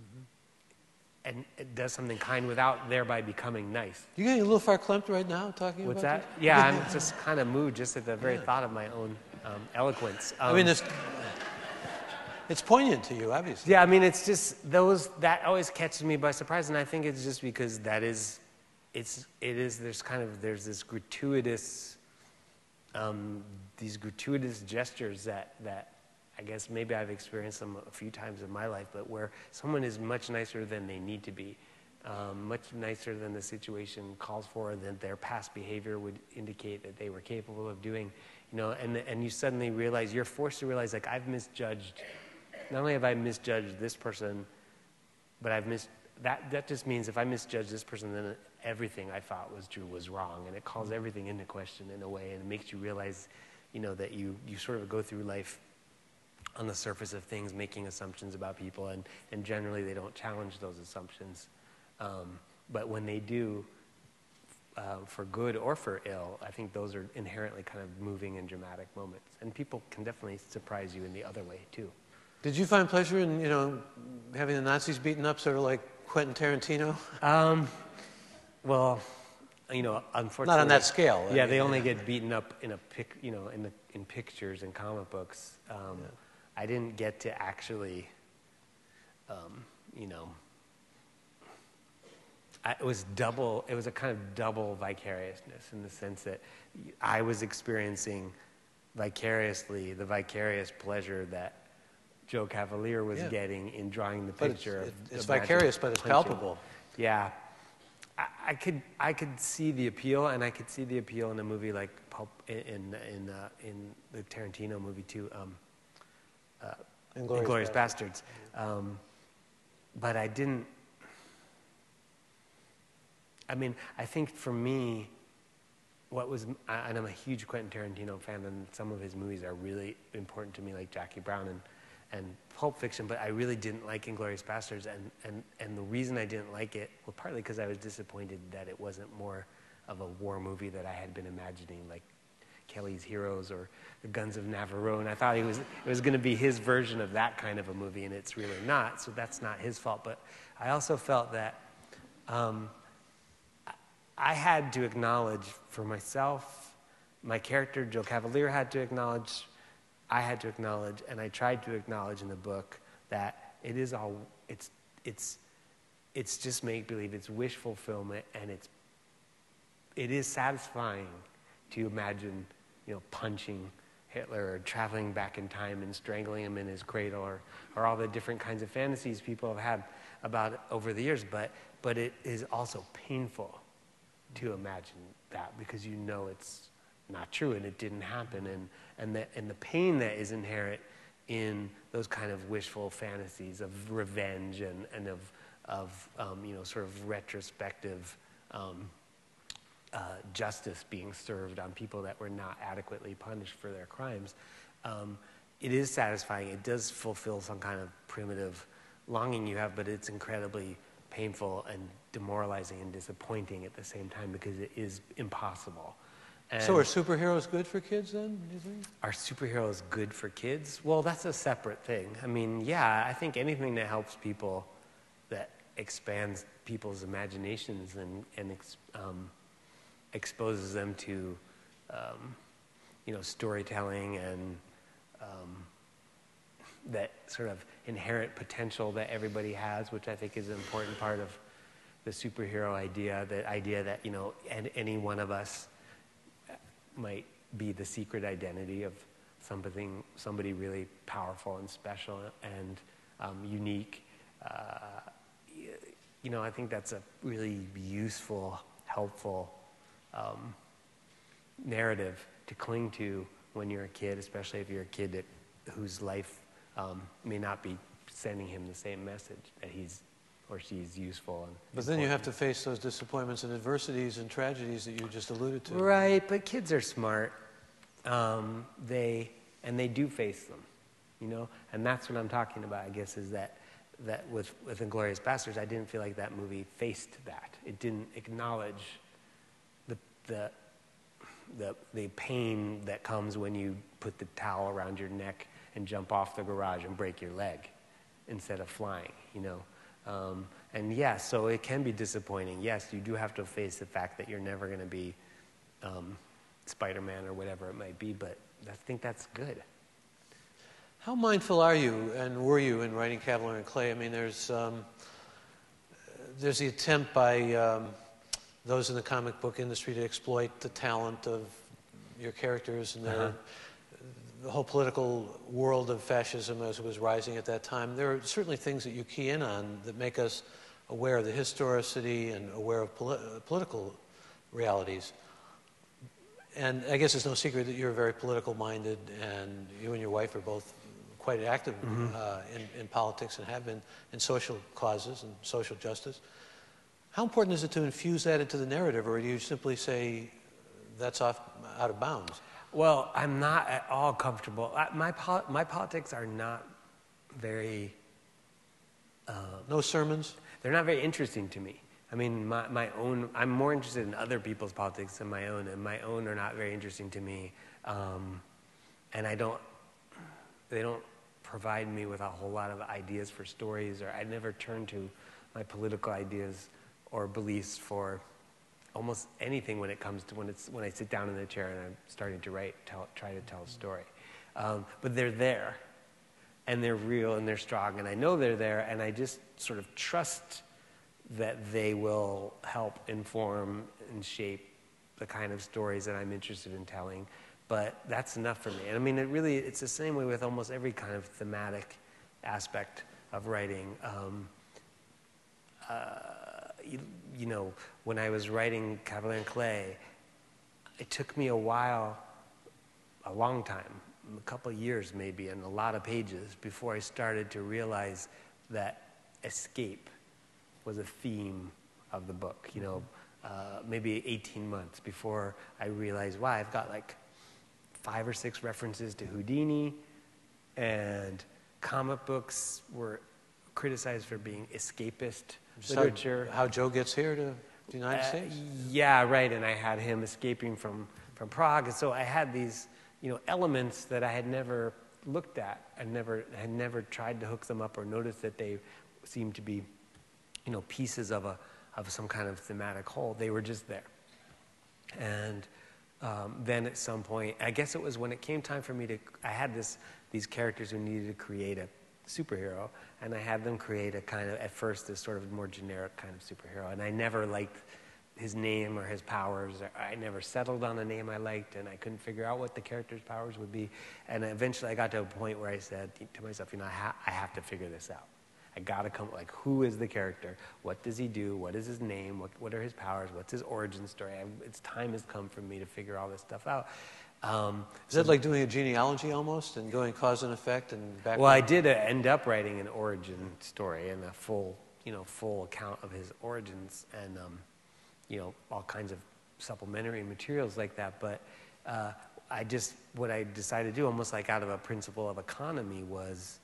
mm-hmm. and it does something kind without thereby becoming nice. You're getting a little far-clumped right now talking What's about that? This? Yeah, I'm just kind of moved just at the very yeah. thought of my own um, eloquence. Um, I mean, it's, it's poignant to you, obviously. Yeah, I mean, it's just those, that always catches me by surprise, and I think it's just because that is, it's, it is, there's kind of, there's this gratuitous, um, these gratuitous gestures that, that, I guess maybe I've experienced them a few times in my life, but where someone is much nicer than they need to be, um, much nicer than the situation calls for, and than their past behavior would indicate that they were capable of doing, you know, and, and you suddenly realize, you're forced to realize, like, I've misjudged, not only have I misjudged this person, but I've mis, that, that just means if I misjudge this person, then everything I thought was true was wrong, and it calls everything into question in a way, and it makes you realize, you know, that you, you sort of go through life on the surface of things, making assumptions about people, and, and generally they don't challenge those assumptions. Um, but when they do, uh, for good or for ill, I think those are inherently kind of moving and dramatic moments. And people can definitely surprise you in the other way, too. Did you find pleasure in, you know, having the Nazis beaten up, sort of like Quentin Tarantino? Um, well, you know, unfortunately... Not on that scale. Yeah, I mean, they only yeah. get beaten up in, a pic, you know, in, the, in pictures and comic books. Um, yeah. I didn't get to actually, um, you know, I, it was double, it was a kind of double vicariousness in the sense that I was experiencing vicariously, the vicarious pleasure that Joe Kavalier was yeah. getting in drawing the picture. But it's, it's, it's vicarious, but it's punching. palpable. Yeah. I, I, could, I could see the appeal, and I could see the appeal in a movie like Pulp, in, in, uh, in the Tarantino movie too, um, uh, Inglourious, Inglourious Basterds. Basterds. Um, but I didn't, I mean, I think for me, what was, and I'm a huge Quentin Tarantino fan, and some of his movies are really important to me, like Jackie Brown and, and Pulp Fiction, but I really didn't like Inglourious Basterds, and, and, and the reason I didn't like it, well, partly because I was disappointed that it wasn't more of a war movie that I had been imagining, like Kelly's Heroes or The Guns of Navarone. I thought he was, it was going to be his version of that kind of a movie, and it's really not, so that's not his fault. But I also felt that um, I had to acknowledge for myself, my character, Joe Kavalier, had to acknowledge, I had to acknowledge, and I tried to acknowledge in the book that it is all, it's, it's, it's just make-believe, it's wish fulfillment, and it's, it is satisfying to imagine, you know, punching Hitler or traveling back in time and strangling him in his cradle, or, or all the different kinds of fantasies people have had about it over the years, but, but it is also painful to imagine that, because you know it's not true and it didn't happen, and, and, the, and the pain that is inherent in those kind of wishful fantasies of revenge and, and of, of um, you know, sort of retrospective um, uh, justice being served on people that were not adequately punished for their crimes. Um, it is satisfying. It does fulfill some kind of primitive longing you have, but it's incredibly painful and demoralizing and disappointing at the same time, because it is impossible. And so are superheroes good for kids then, do you think? Are superheroes good for kids? Well, that's a separate thing. I mean, yeah, I think anything that helps people, that expands people's imaginations and, and ex, um, exposes them to, um, you know, storytelling and um, that sort of inherent potential that everybody has, which I think is an important part of the superhero idea, the idea that, you know, and any one of us might be the secret identity of something, somebody really powerful and special and um, unique. Uh, you know, I think that's a really useful, helpful um, narrative to cling to when you're a kid, especially if you're a kid that, whose life um, may not be sending him the same message that he's or she's useful. And but then important. You have to face those disappointments and adversities and tragedies that you just alluded to. Right, but kids are smart. Um, they, and they do face them, you know? And that's what I'm talking about, I guess, is that, that with, with Inglourious Basterds, I didn't feel like that movie faced that. It didn't acknowledge the, the, the, the pain that comes when you put the towel around your neck and jump off the garage and break your leg instead of flying, you know? Um, and yes, so it can be disappointing. Yes, you do have to face the fact that you're never going to be um, Spider-Man or whatever it might be, but I think that's good. How mindful are you and were you in writing Kavalier and Clay? I mean, there's, um, there's the attempt by um, those in the comic book industry to exploit the talent of your characters and their... Uh-huh. The whole political world of fascism as it was rising at that time. There are certainly things that you key in on that make us aware of the historicity and aware of poli political realities. And I guess it's no secret that you're very political-minded, and you and your wife are both quite active mm-hmm. uh, in, in politics and have been in social causes and social justice. How important is it to infuse that into the narrative, or do you simply say that's off, out of bounds? Well, I'm not at all comfortable. I, my, pol my politics are not very... Um, no sermons? They're not very interesting to me. I mean, my, my own... I'm more interested in other people's politics than my own, and my own are not very interesting to me. Um, and I don't... They don't provide me with a whole lot of ideas for stories, or I never turn to my political ideas or beliefs for... almost anything when it comes to when it's when I sit down in the chair and I'm starting to write, tell, try to tell a story, um, but they're there, and they're real and they're strong, and I know they're there, and I just sort of trust that they will help inform and shape the kind of stories that I'm interested in telling, but that's enough for me. And I mean, it really, it's the same way with almost every kind of thematic aspect of writing. Um, uh, you, you know, when I was writing Kavalier and Clay, it took me a while, a long time, a couple of years maybe, and a lot of pages before I started to realize that escape was a theme of the book. You know, uh, maybe eighteen months before I realized, wow, I've got like five or six references to Houdini, and comic books were criticized for being escapist literature. How, how Joe gets here to the United uh, States? Yeah, right, and I had him escaping from, from Prague, and so I had these, you know, elements that I had never looked at. I never had never tried to hook them up or noticed that they seemed to be, you know, pieces of a of some kind of thematic whole. They were just there. And um, then at some point, I guess it was when it came time for me to, I had this these characters who needed to create a superhero, and I had them create a kind of, at first, this sort of more generic kind of superhero, and I never liked his name or his powers. I never settled on a name I liked, and I couldn't figure out what the character's powers would be. And eventually I got to a point where I said to myself, you know, I, ha I have to figure this out. I gotta come, like, who is the character? What does he do? What is his name? What, what are his powers? What's his origin story? I, it's time has come for me to figure all this stuff out. Um, is that like doing a genealogy almost, and going cause and effect and back? Well, I did end up writing an origin story and a full, you know, full account of his origins, and um, you know, all kinds of supplementary materials like that. But uh, I just, what I decided to do, almost like out of a principle of economy, was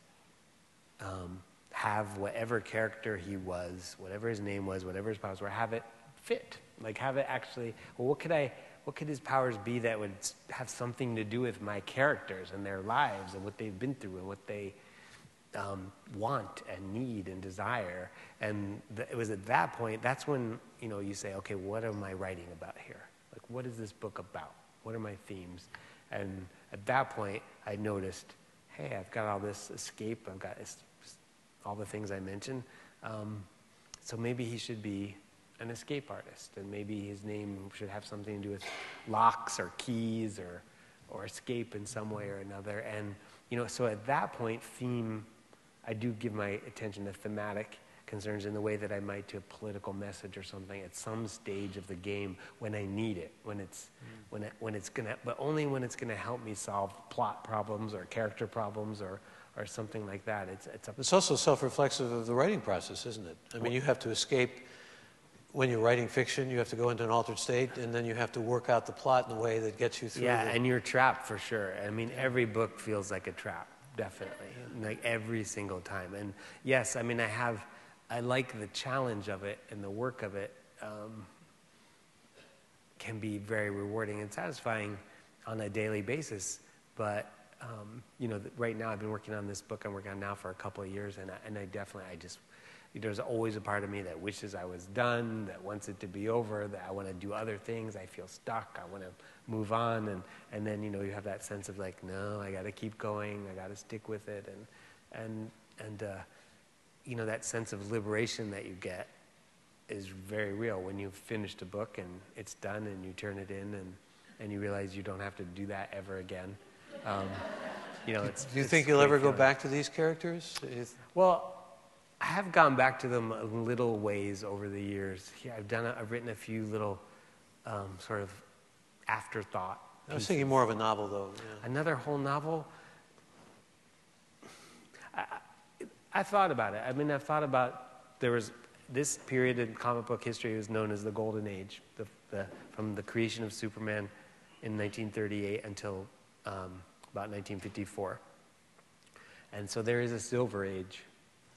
um, have whatever character he was, whatever his name was, whatever his powers were, have it fit, like have it actually. Well, what could I? What could his powers be that would have something to do with my characters and their lives and what they've been through and what they um, want and need and desire? And th it was at that point, that's when, you know, you say, okay, what am I writing about here? Like, what is this book about? What are my themes? And at that point, I noticed, hey, I've got all this escape. I've got this, all the things I mentioned. Um, so maybe he should be an escape artist, and maybe his name should have something to do with locks or keys or or escape in some way or another. And, you know, so at that point, theme, I do give my attention to thematic concerns in the way that I might to a political message or something at some stage of the game when I need it, when it's mm. when it, when it's gonna, but only when it's gonna help me solve plot problems or character problems or or something like that. It's it's, a it's also self-reflexive of the writing process, isn't it? I mean, you have to escape. When you're writing fiction, you have to go into an altered state, and then you have to work out the plot in a way that gets you through. Yeah, the... and you're trapped for sure. I mean, every book feels like a trap, definitely, yeah. Like every single time. And yes, I mean, I have, I like the challenge of it, and the work of it um, can be very rewarding and satisfying on a daily basis. But um, you know, right now I've been working on this book I'm working on now for a couple of years, and I, and I definitely, I just. There's always a part of me that wishes I was done, that wants it to be over, that I want to do other things, I feel stuck, I want to move on, and, and then, you know, you have that sense of like, no, I got to keep going, I got to stick with it, and, and, and uh, you know, that sense of liberation that you get is very real when you've finished a book and it's done and you turn it in and, and you realize you don't have to do that ever again. Um, you know, it's, do you it's think you'll ever fun. go back to these characters? It's well. I have gone back to them a little ways over the years. Yeah, I've done. A, I've written a few little um, sort of afterthought pieces. I was thinking more of a novel, though. Yeah. Another whole novel. I, I, I thought about it. I mean, I've thought about there was this period in comic book history was known as the Golden Age, the, the, from the creation of Superman in nineteen thirty-eight until um, about nineteen fifty-four, and so there is a Silver Age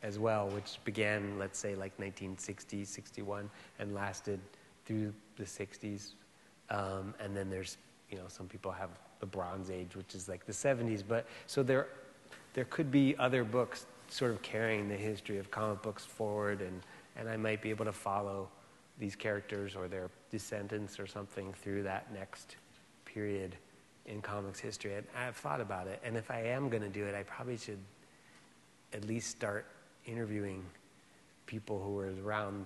as well, which began, let's say, like nineteen sixty, sixty-one, and lasted through the sixties. Um, and then there's, you know, some people have the Bronze Age, which is like the seventies. But so there, there could be other books sort of carrying the history of comic books forward, and and I might be able to follow these characters or their descendants or something through that next period in comics history. And I've thought about it, and if I am going to do it, I probably should at least start interviewing people who were around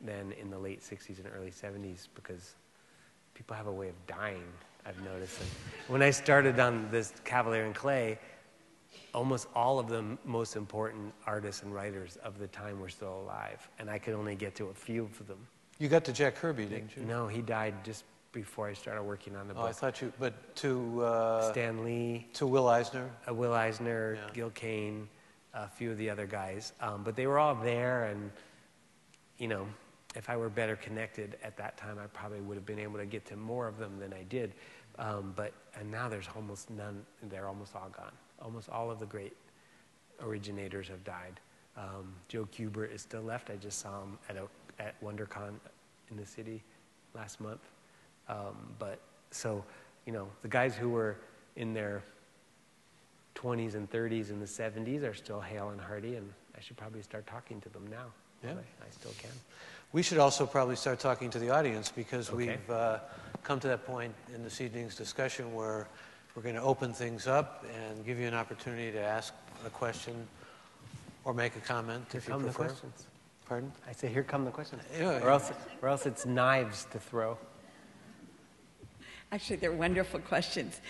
then in the late sixties and early seventies, because people have a way of dying I've noticed. And when I started on this Kavalier and Clay, almost all of the most important artists and writers of the time were still alive, and I could only get to a few of them. You got to Jack Kirby, didn't you? No, he died just before I started working on the book. Oh, I thought you, but to... Uh, Stan Lee. To Will Eisner. Uh, Will Eisner, yeah. Gil Kane, a few of the other guys. Um, but they were all there, and, you know, if I were better connected at that time, I probably would have been able to get to more of them than I did. Um, but and now there's almost none. They're almost all gone. Almost all of the great originators have died. Um, Joe Kubert is still left. I just saw him at, a, at WonderCon in the city last month. Um, but so, you know, the guys who were in their twenties and thirties and the seventies are still hale and hearty, and I should probably start talking to them now. Yeah. I, I still can. We should also probably start talking to the audience, because okay. we've uh, come to that point in this evening's discussion where we're going to open things up and give you an opportunity to ask a question or make a comment if you prefer. Here come the questions. Pardon? I say here come the questions. Yeah, or, yeah. Else, or else it's knives to throw. Actually, they're wonderful questions.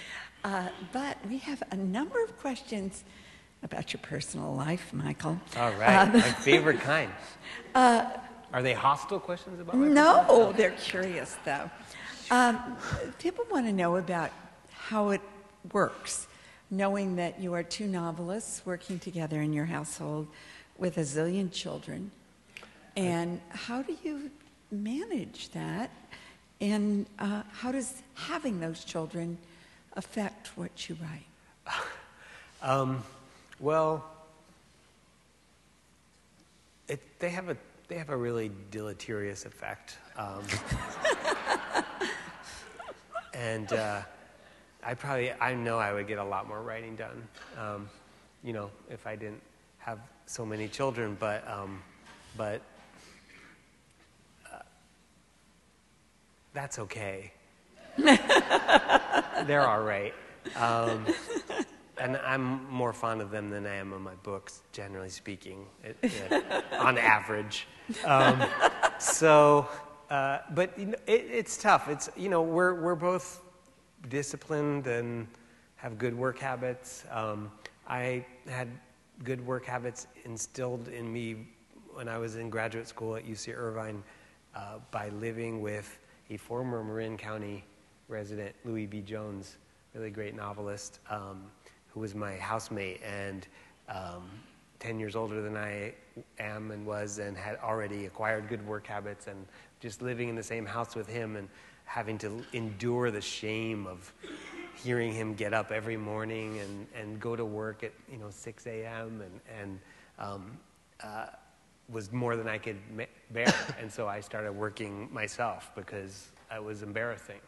Uh, but we have a number of questions about your personal life, Michael. All right, um, my favorite kind. Uh, Are they hostile questions about my personal life? No, they're curious, though. Um, people want to know about how it works, knowing that you are two novelists working together in your household with a zillion children. And how do you manage that? And uh, how does having those children affect what you write? Um, well, it, they have a they have a really deleterious effect, um, and uh, I probably I know I would get a lot more writing done, um, you know, if I didn't have so many children. But um, but. That's okay. They're all right. Um, and I'm more fond of them than I am of my books, generally speaking, it, it, on average. Um, so, uh, but you know, it, it's tough. It's, you know, we're, we're both disciplined and have good work habits. Um, I had good work habits instilled in me when I was in graduate school at U C Irvine uh, by living with a former Marin County resident, Louis B. Jones, really great novelist, um, who was my housemate and um, ten years older than I am and was, and had already acquired good work habits, and just living in the same house with him and having to endure the shame of hearing him get up every morning and, and go to work at, you know, six A M and, and um, uh, was more than I could bear, and so I started working myself because it was embarrassing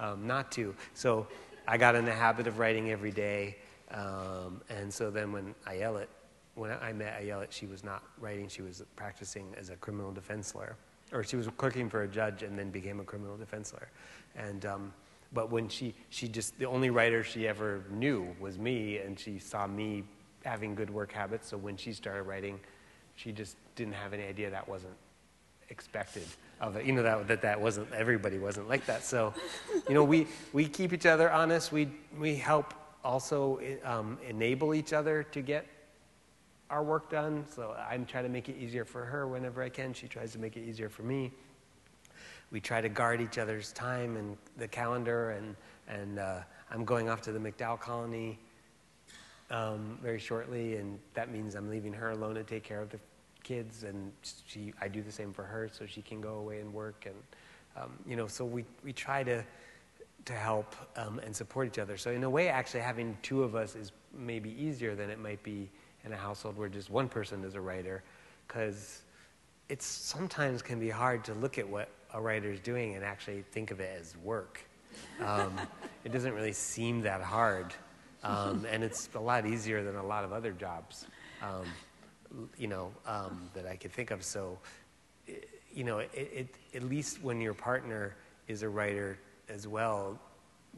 um, not to. So I got in the habit of writing every day, um, and so then when Ayelet, when I met Ayelet, she was not writing; she was practicing as a criminal defense lawyer, or she was clerking for a judge and then became a criminal defense lawyer. And um, but when she she just the only writer she ever knew was me, and she saw me having good work habits. So when she started writing, she just didn't have any idea that wasn't expected of it. You know, that that, that wasn't, everybody wasn't like that. So, you know, we, we keep each other honest. We, we help also um, enable each other to get our work done. So I'm trying to make it easier for her whenever I can. She tries to make it easier for me. We try to guard each other's time and the calendar. And, and uh, I'm going off to the McDowell Colony Um, very shortly, and that means I'm leaving her alone to take care of the kids, and she, I do the same for her, so she can go away and work, and um, you know, so we we try to to help um, and support each other. So in a way, actually having two of us is maybe easier than it might be in a household where just one person is a writer, because it sometimes can be hard to look at what a writer is doing and actually think of it as work. Um, it doesn't really seem that hard. Um, and it's a lot easier than a lot of other jobs, um, you know, um, that I could think of. So, you know, it, it, at least when your partner is a writer as well,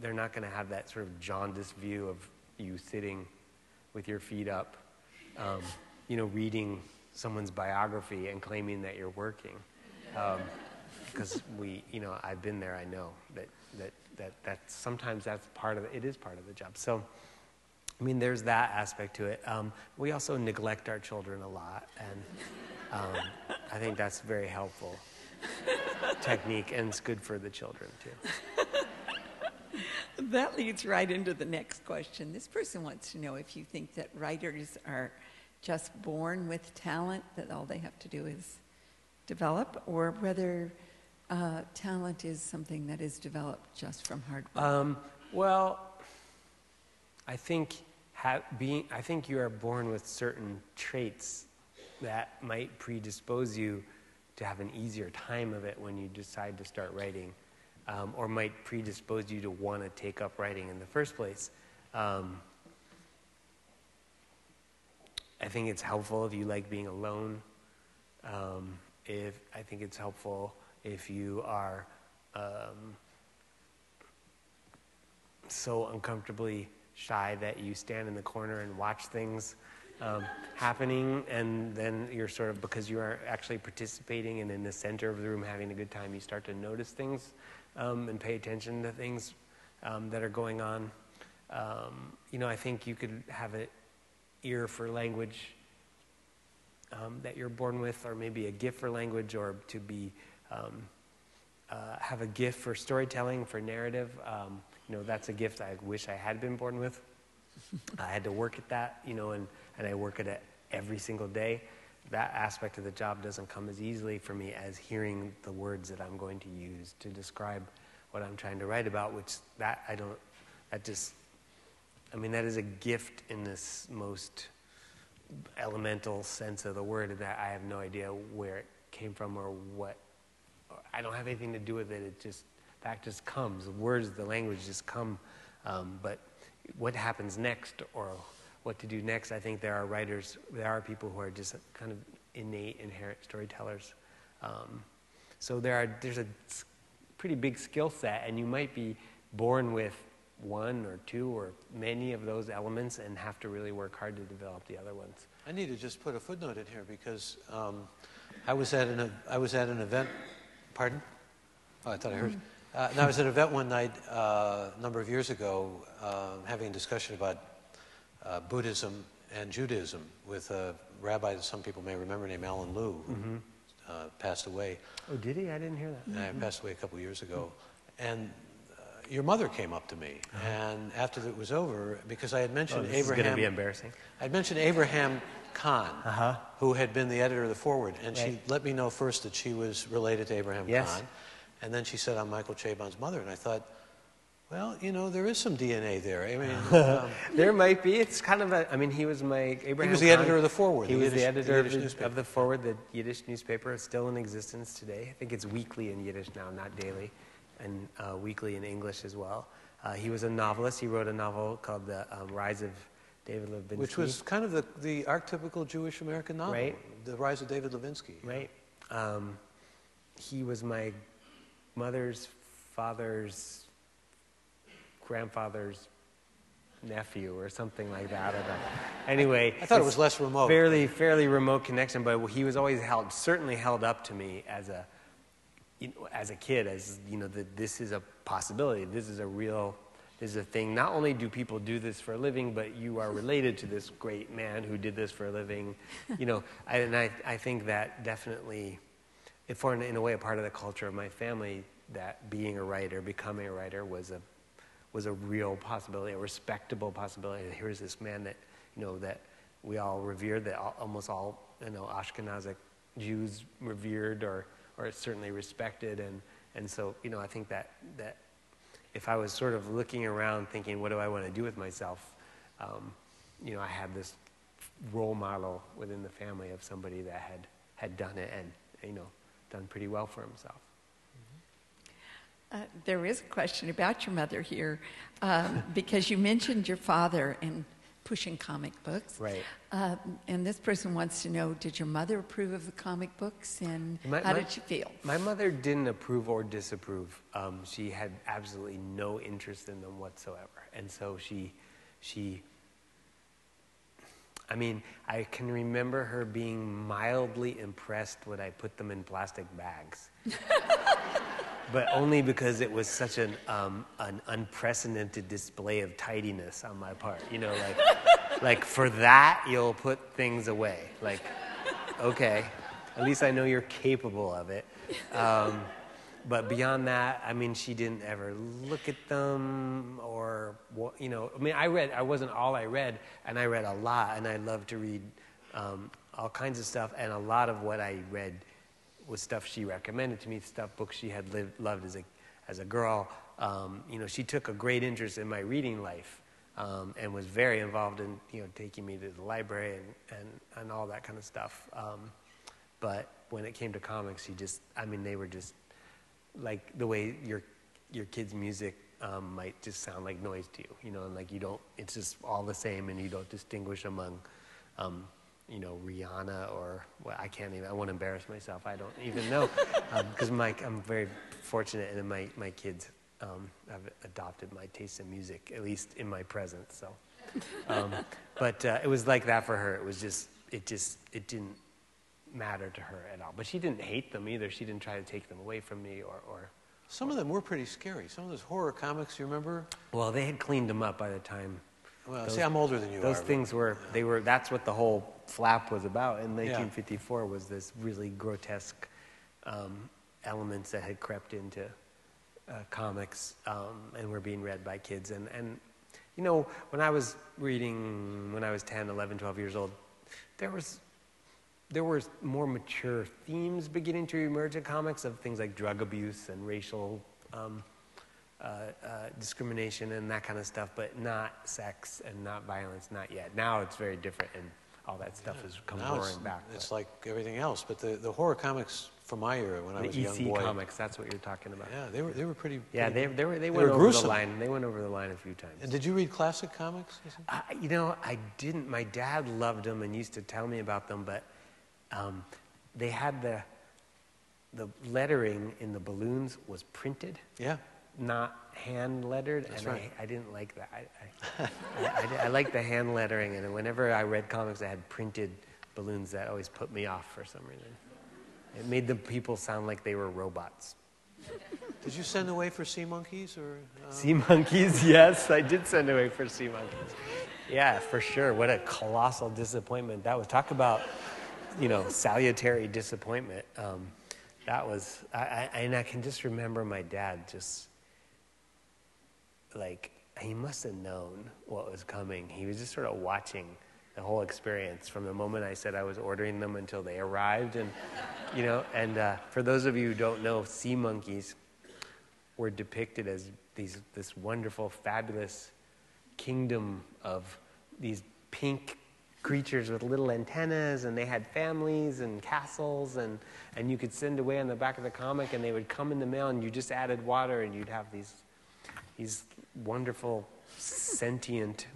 they're not going to have that sort of jaundiced view of you sitting with your feet up, um, you know, reading someone's biography and claiming that you're working. Because um, we, you know, I've been there, I know, that, that that that sometimes that's part of it, it is part of the job. So, I mean, there's that aspect to it. Um, we also neglect our children a lot, and um, I think that's a very helpful technique, and it's good for the children too. That leads right into the next question. This person wants to know if you think that writers are just born with talent, that all they have to do is develop, or whether uh, talent is something that is developed just from hard work. Um, well, I think ha being, I think you are born with certain traits that might predispose you to have an easier time of it when you decide to start writing. Um, or might predispose you to want to take up writing in the first place. Um, I think it's helpful if you like being alone. Um, if I think it's helpful if you are um, so uncomfortably shy that you stand in the corner and watch things um, happening, and then you're sort of, because you are actually participating and in the center of the room having a good time, you start to notice things. Um, and pay attention to things um, that are going on. Um, you know, I think you could have an ear for language um, that you're born with, or maybe a gift for language, or to be um, uh, have a gift for storytelling, for narrative. Um, you know, that's a gift I wish I had been born with. I had to work at that, you know, and, and I work at it every single day. That aspect of the job doesn't come as easily for me as hearing the words that I'm going to use to describe what I'm trying to write about, which that I don't, that just, I mean, that is a gift in this most elemental sense of the word that I have no idea where it came from or what, or I don't have anything to do with it. It just, that just comes. The words, the language just come. Um, but what happens next, or what to do next, I think there are writers, there are people who are just kind of innate, inherent storytellers. Um, so there are, there's a pretty big skill set, and you might be born with one or two or many of those elements and have to really work hard to develop the other ones. I need to just put a footnote in here because um, I was at an, I was at an event, pardon? Oh, I thought I heard. Uh, and I was at an event one night uh, a number of years ago uh, having a discussion about Uh, Buddhism and Judaism with a rabbi that some people may remember named Alan Liu, who mm-hmm. uh, passed away. Oh, did he? I didn't hear that. Mm-hmm. I passed away a couple years ago. And uh, your mother came up to me, uh-huh. and after it was over, because I had mentioned oh, this Abraham... is going to be embarrassing. I had mentioned Abraham Kahn, uh-huh. who had been the editor of the Forward, and right. she let me know first that she was related to Abraham yes. Kahn, and then she said, I'm Michael Chabon's mother, and I thought, well, you know, there is some D N A there. I mean, um, there might be. It's kind of a. I mean, he was my Abraham. He was the Kahn, editor of the Forward. He the was Yiddish, the editor the of, the, of the Forward, the Yiddish newspaper, is still in existence today. I think it's weekly in Yiddish now, not daily, and uh, weekly in English as well. Uh, he was a novelist. He wrote a novel called *The um, Rise of David Levinsky*, which was kind of the the archetypical Jewish American novel, right? *The Rise of David Levinsky*. Right. Um, he was my mother's father's grandfather's nephew or something like that. Anyway, I thought it was less remote. Fairly, fairly remote connection, but he was always held, certainly held up to me as a, you know, as a kid, as you know, that this is a possibility. This is a real, this is a thing. Not only do people do this for a living, but you are related to this great man who did this for a living. You know, I, and I, I think that definitely, if for in a way, a part of the culture of my family, that being a writer, becoming a writer, was a was a real possibility, a respectable possibility. Here's this man that, you know, that we all revered, that all, almost all, you know, Ashkenazic Jews revered or, or certainly respected. And, and so, you know, I think that, that if I was sort of looking around thinking, what do I want to do with myself? Um, you know, I had this role model within the family of somebody that had, had done it and, you know, done pretty well for himself. Uh, there is a question about your mother here, um, because you mentioned your father and pushing comic books. Right. Uh, and this person wants to know, did your mother approve of the comic books, and my, how my, did she feel? My mother didn't approve or disapprove. Um, she had absolutely no interest in them whatsoever. And so she, she, I mean, I can remember her being mildly impressed when I put them in plastic bags. but only because it was such an um, an unprecedented display of tidiness on my part. You know, like like for that you'll put things away. Like, okay, at least I know you're capable of it. Um, But beyond that, I mean, she didn't ever look at them or, you know, I mean, I read, I wasn't all I read, and I read a lot, and I loved to read um, all kinds of stuff, and a lot of what I read was stuff she recommended to me, stuff, books she had lived, loved as a, as a girl. Um, you know, she took a great interest in my reading life um, and was very involved in, you know, taking me to the library and, and, and all that kind of stuff. Um, but when it came to comics, she just, I mean, they were just, like the way your your kids' music um, might just sound like noise to you, you know, and like you don't, it's just all the same, and you don't distinguish among, um, you know, Rihanna or, well, I can't even, I won't embarrass myself, I don't even know, because um, I'm very fortunate, and my, my kids um, have adopted my taste in music, at least in my presence, so. Um, but uh, it was like that for her, it was just, it just, it didn't matter to her at all. But she didn't hate them either. She didn't try to take them away from me or... or Some or, of them were pretty scary. Some of those horror comics, you remember? Well, they had cleaned them up by the time... Well, those, see, I'm older than you those are. Those things but, were... Yeah. They were... That's what the whole flap was about in nineteen fifty-four, yeah. was this really grotesque um, elements that had crept into uh, comics um, and were being read by kids. And, and, you know, when I was reading, when I was ten, eleven, twelve years old, there was... there were more mature themes beginning to emerge in comics of things like drug abuse and racial um, uh, uh, discrimination and that kind of stuff, but not sex and not violence, not yet. Now it's very different, and all that stuff yeah, is come roaring back. It's like everything else, but the, the horror comics from my era when I was a young boy. The E C comics, that's what you're talking about. Yeah, they were, they were pretty... Yeah, pretty, they, they, were, they, they went were over gruesome. the line. They went over the line a few times. And did you read classic comics? Uh, you know, I didn't. My dad loved them and used to tell me about them, but... Um, they had the the lettering in the balloons was printed, yeah, not hand lettered, That's and right. I, I didn't like that. I, I, I, I, I liked the hand lettering, and whenever I read comics that had printed balloons, that always put me off for some reason. It made the people sound like they were robots. Did you send away for sea monkeys or um... sea monkeys? Yes, I did send away for sea monkeys. Yeah, for sure. What a colossal disappointment that was. Talk about. You know, salutary disappointment. Um, that was, I, I, and I can just remember my dad just, like, he must have known what was coming. He was just sort of watching the whole experience from the moment I said I was ordering them until they arrived. And, you know, and uh, for those of you who don't know, sea monkeys were depicted as these this wonderful, fabulous kingdom of these pink creatures with little antennas, and they had families and castles, and, and you could send away on the back of the comic, and they would come in the mail, and you just added water, and you'd have these these wonderful sentient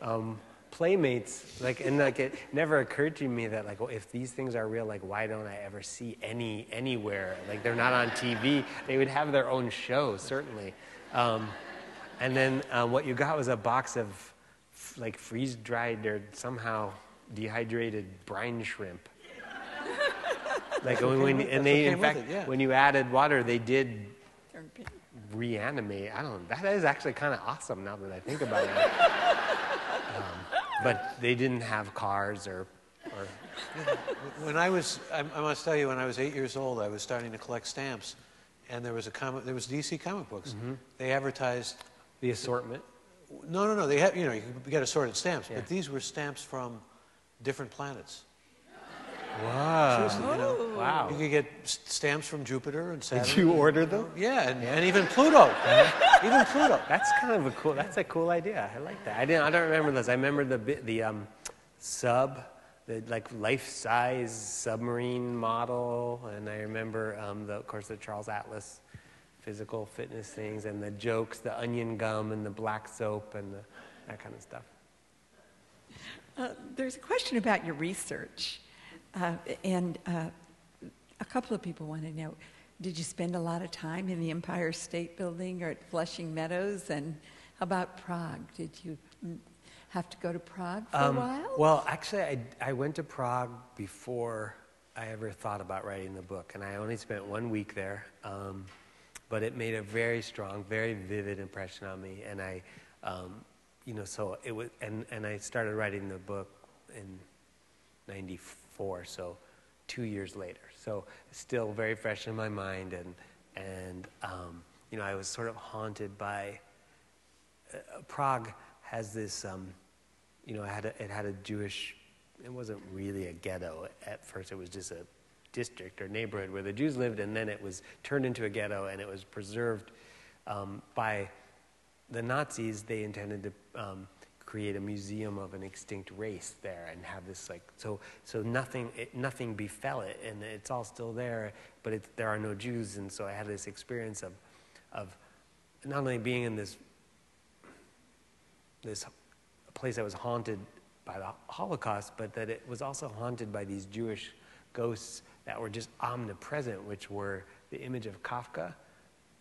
um, playmates. Like, and like it never occurred to me that like, well, if these things are real, like why don't I ever see any anywhere? Like they're not on T V. They would have their own show certainly. Um, and then uh, what you got was a box of. Like freeze-dried or somehow dehydrated brine shrimp. Like when, when and they in fact it, yeah. when you added water, they did reanimate. I don't. That is actually kind of awesome now that I think about it. um, but they didn't have cars or. or when I was, I, I must tell you, when I was eight years old, I was starting to collect stamps, and there was a comic. There was D C comic books. Mm-hmm. They advertised the assortment. No, no, no. They have, you know, you get assorted stamps, yeah. but these were stamps from different planets. Wow! Seriously, you know, wow! You could get stamps from Jupiter and Saturn. Did you order them? Yeah, and, yeah. and even Pluto. Even Pluto. That's kind of a cool. That's a cool idea. I like that. I didn't. I don't remember those. I remember the bit, the um, sub, the like life-size submarine model, and I remember um, the, of course, the Charles Atlas. Physical fitness things, and the jokes, the onion gum and the black soap and the, that kind of stuff. Uh, there's a question about your research. Uh, and uh, a couple of people want to know, did you spend a lot of time in the Empire State Building or at Flushing Meadows? And how about Prague? Did you have to go to Prague for um, a while? Well, actually, I, I went to Prague before I ever thought about writing the book. And I only spent one week there. Um, but it made a very strong, very vivid impression on me. And I, um, you know, so it was, and, and I started writing the book in ninety-four, so two years later. So still very fresh in my mind, and, and um, you know, I was sort of haunted by, uh, Prague has this, um, you know, it had, a, it had a Jewish, it wasn't really a ghetto at first, it was just a district or neighborhood where the Jews lived, and then it was turned into a ghetto, and it was preserved um, by the Nazis. They intended to um, create a museum of an extinct race there and have this, like, so so nothing it, nothing befell it, and it's all still there, but it, there are no Jews. And so I had this experience of of not only being in this this place that was haunted by the Holocaust, but that it was also haunted by these Jewish ghosts that were just omnipresent, which were the image of Kafka.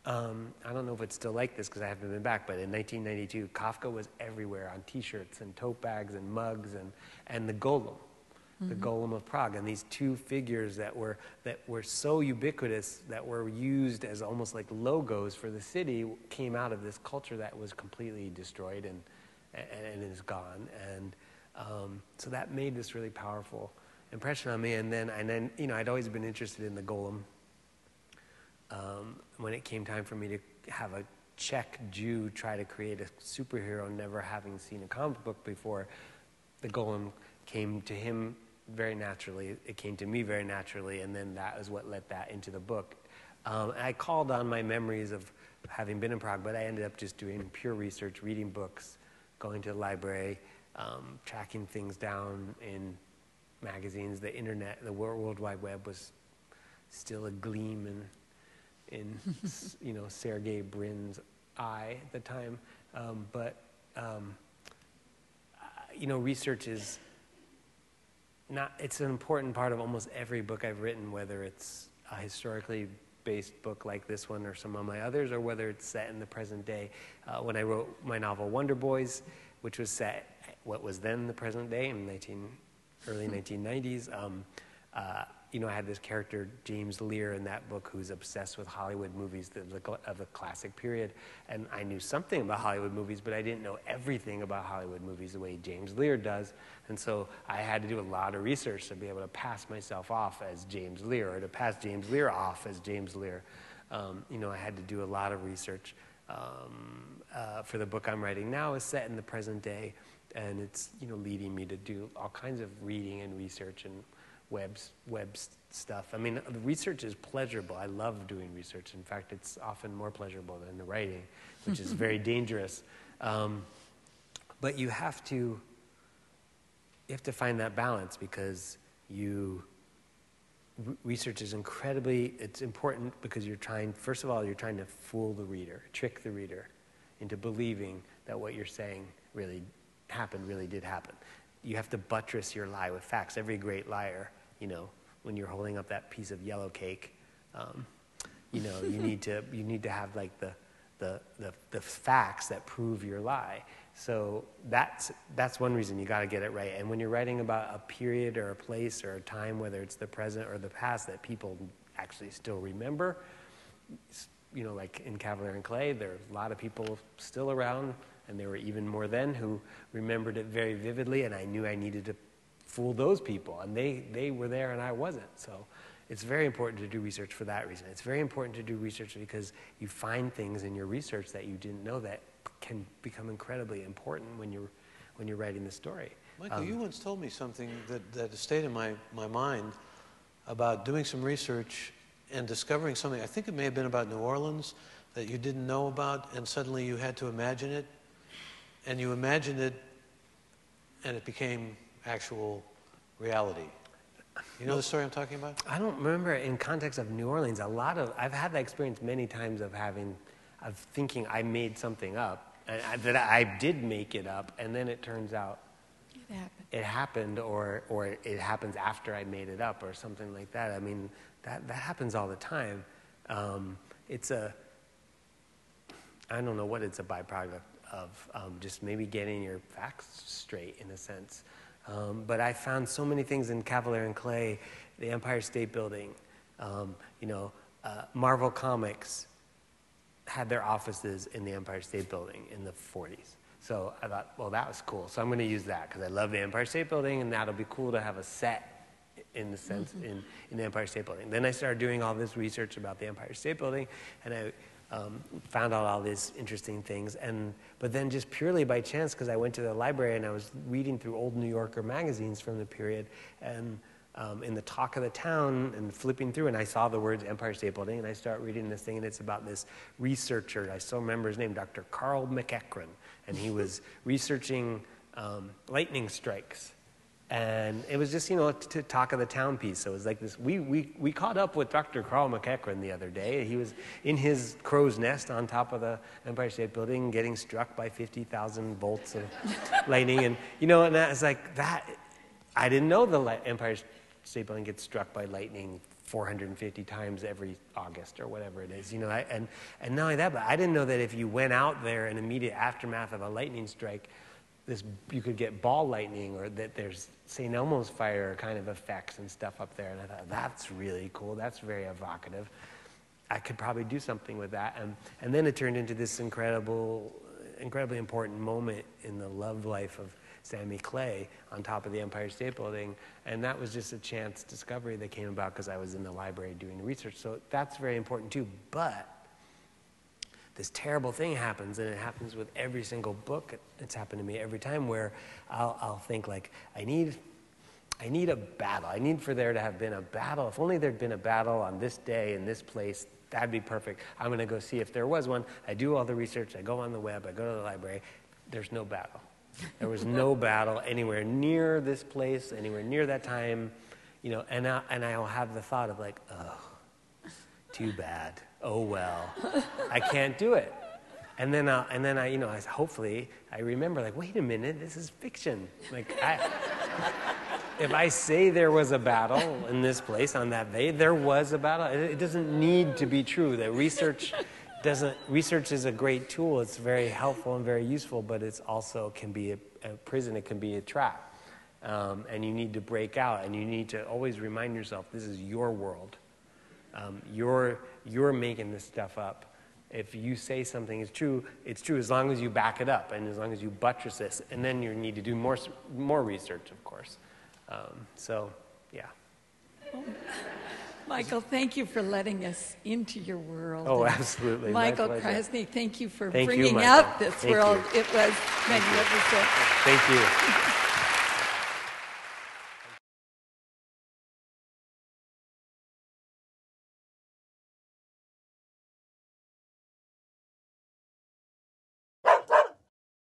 Um, I don't know if it's still like this because I haven't been back, but in nineteen ninety-two, Kafka was everywhere on T-shirts and tote bags and mugs, and, and the golem, mm-hmm. the golem of Prague, and these two figures that were, that were so ubiquitous that were used as almost like logos for the city came out of this culture that was completely destroyed and, and, and is gone. And um, so that made this really powerful impression on me. And then, and then, you know, I'd always been interested in the golem. Um, when it came time for me to have a Czech Jew try to create a superhero, never having seen a comic book before, the golem came to him very naturally. It came to me very naturally, and then that is what led that into the book. Um, and I called on my memories of having been in Prague, but I ended up just doing pure research, reading books, going to the library, um, tracking things down in magazines. The internet, the World Wide Web was still a gleam in, in you know, Sergey Brin's eye at the time. Um, but, um, uh, you know, research is not, it's an important part of almost every book I've written, whether it's a historically based book like this one or some of my others, or whether it's set in the present day. Uh, when I wrote my novel Wonder Boys, which was set at what was then the present day in nineteen early nineteen nineties, um, uh, you know, I had this character, James Lear, in that book, who's obsessed with Hollywood movies of the, of the classic period. And I knew something about Hollywood movies, but I didn't know everything about Hollywood movies the way James Lear does. And so I had to do a lot of research to be able to pass myself off as James Lear, or to pass James Lear off as James Lear. Um, you know, I had to do a lot of research. Um, uh, for the book I'm writing now is set in the present day, and it's, you know, leading me to do all kinds of reading and research and web, web stuff. I mean, the research is pleasurable. I love doing research. In fact, it's often more pleasurable than the writing, which is very dangerous. Um, but you have to, you have to find that balance, because you, research is incredibly, it's important because you're trying, first of all, you're trying to fool the reader, trick the reader into believing that what you're saying really happened, really did happen. You have to buttress your lie with facts. Every great liar, you know, when you're holding up that piece of yellow cake, um, you know, you need to you need to have like the the the, the facts that prove your lie. So that's that's one reason you got to get it right. And when you're writing about a period or a place or a time, whether it's the present or the past, that people actually still remember, you know, like in Kavalier and Clay, there's a lot of people still around. And there were even more then who remembered it very vividly, and I knew I needed to fool those people. And they, they were there and I wasn't. So it's very important to do research for that reason. It's very important to do research because you find things in your research that you didn't know that can become incredibly important when you're, when you're writing the story. Michael, um, you once told me something that, that stayed in my, my mind about doing some research and discovering something. I think it may have been about New Orleans that you didn't know about, and suddenly you had to imagine it. And you imagined it, and it became actual reality. You know the story I'm talking about? I don't remember it in context of New Orleans. A lot of, I've had that experience many times of having, of thinking I made something up, and I, that I did make it up, and then it turns out it happened, it happened or, or it happens after I made it up, or something like that. I mean, that, that happens all the time. Um, it's a, I don't know what it's a byproduct of um, just maybe getting your facts straight, in a sense. Um, but I found so many things in Kavalier and Clay, the Empire State Building, um, you know, uh, Marvel Comics, had their offices in the Empire State Building in the forties. So I thought, well, that was cool. So I'm going to use that because I love the Empire State Building, and that'll be cool to have a set in the sense in, in the Empire State Building. Then I started doing all this research about the Empire State Building, and I um, found out all these interesting things. And but then just purely by chance, because I went to the library and I was reading through old New Yorker magazines from the period, and Um, in the talk of the town and flipping through, and I saw the words Empire State Building, and I start reading this thing, and it's about this researcher. I still remember his name, Doctor Carl McEachran, and he was researching um, lightning strikes. And it was just, you know, to talk of the town piece. So it was like this, we, we, we caught up with Doctor Carl McEachran the other day. He was in his crow's nest on top of the Empire State Building getting struck by fifty thousand volts of lightning. And, you know, and I was like, that, I didn't know the Empire State Building gets struck by lightning four hundred fifty times every August or whatever it is, you know. I, and and not only that, but I didn't know that if you went out there in immediate aftermath of a lightning strike, this you could get ball lightning, or that there's Saint Elmo's fire kind of effects and stuff up there. And I thought, that's really cool. That's very evocative. I could probably do something with that. And and then it turned into this incredible, incredibly important moment in the love life of Sammy Clay on top of the Empire State Building, and that was just a chance discovery that came about because I was in the library doing research. So that's very important too, but this terrible thing happens, and it happens with every single book. It's happened to me every time where I'll, I'll think like, I need, I need a battle. I need for there to have been a battle. If only there'd been a battle on this day in this place, that'd be perfect. I'm gonna go see if there was one. I do all the research, I go on the web, I go to the library, there's no battle. There was no battle anywhere near this place, anywhere near that time, you know, and, I, and I'll have the thought of like, oh, too bad, oh well, I can't do it. And then, I'll, and then I, you know, I, hopefully I remember like, wait a minute, this is fiction. Like, I, if I say there was a battle in this place on that day, there was a battle. It, it doesn't need to be true. That research... Doesn't, research is a great tool. It's very helpful and very useful, but it's also can be a, a prison. It can be a trap, um, and you need to break out. And you need to always remind yourself: this is your world. Um, you're you're making this stuff up. If you say something is true, it's true as long as you back it up and as long as you buttress this. And then you need to do more more research, of course. Um, so, yeah. Oh. Michael, thank you for letting us into your world. Oh, absolutely. Michael Krasny, thank you for thank bringing you, out this thank world. You. It was magnificent. Thank you.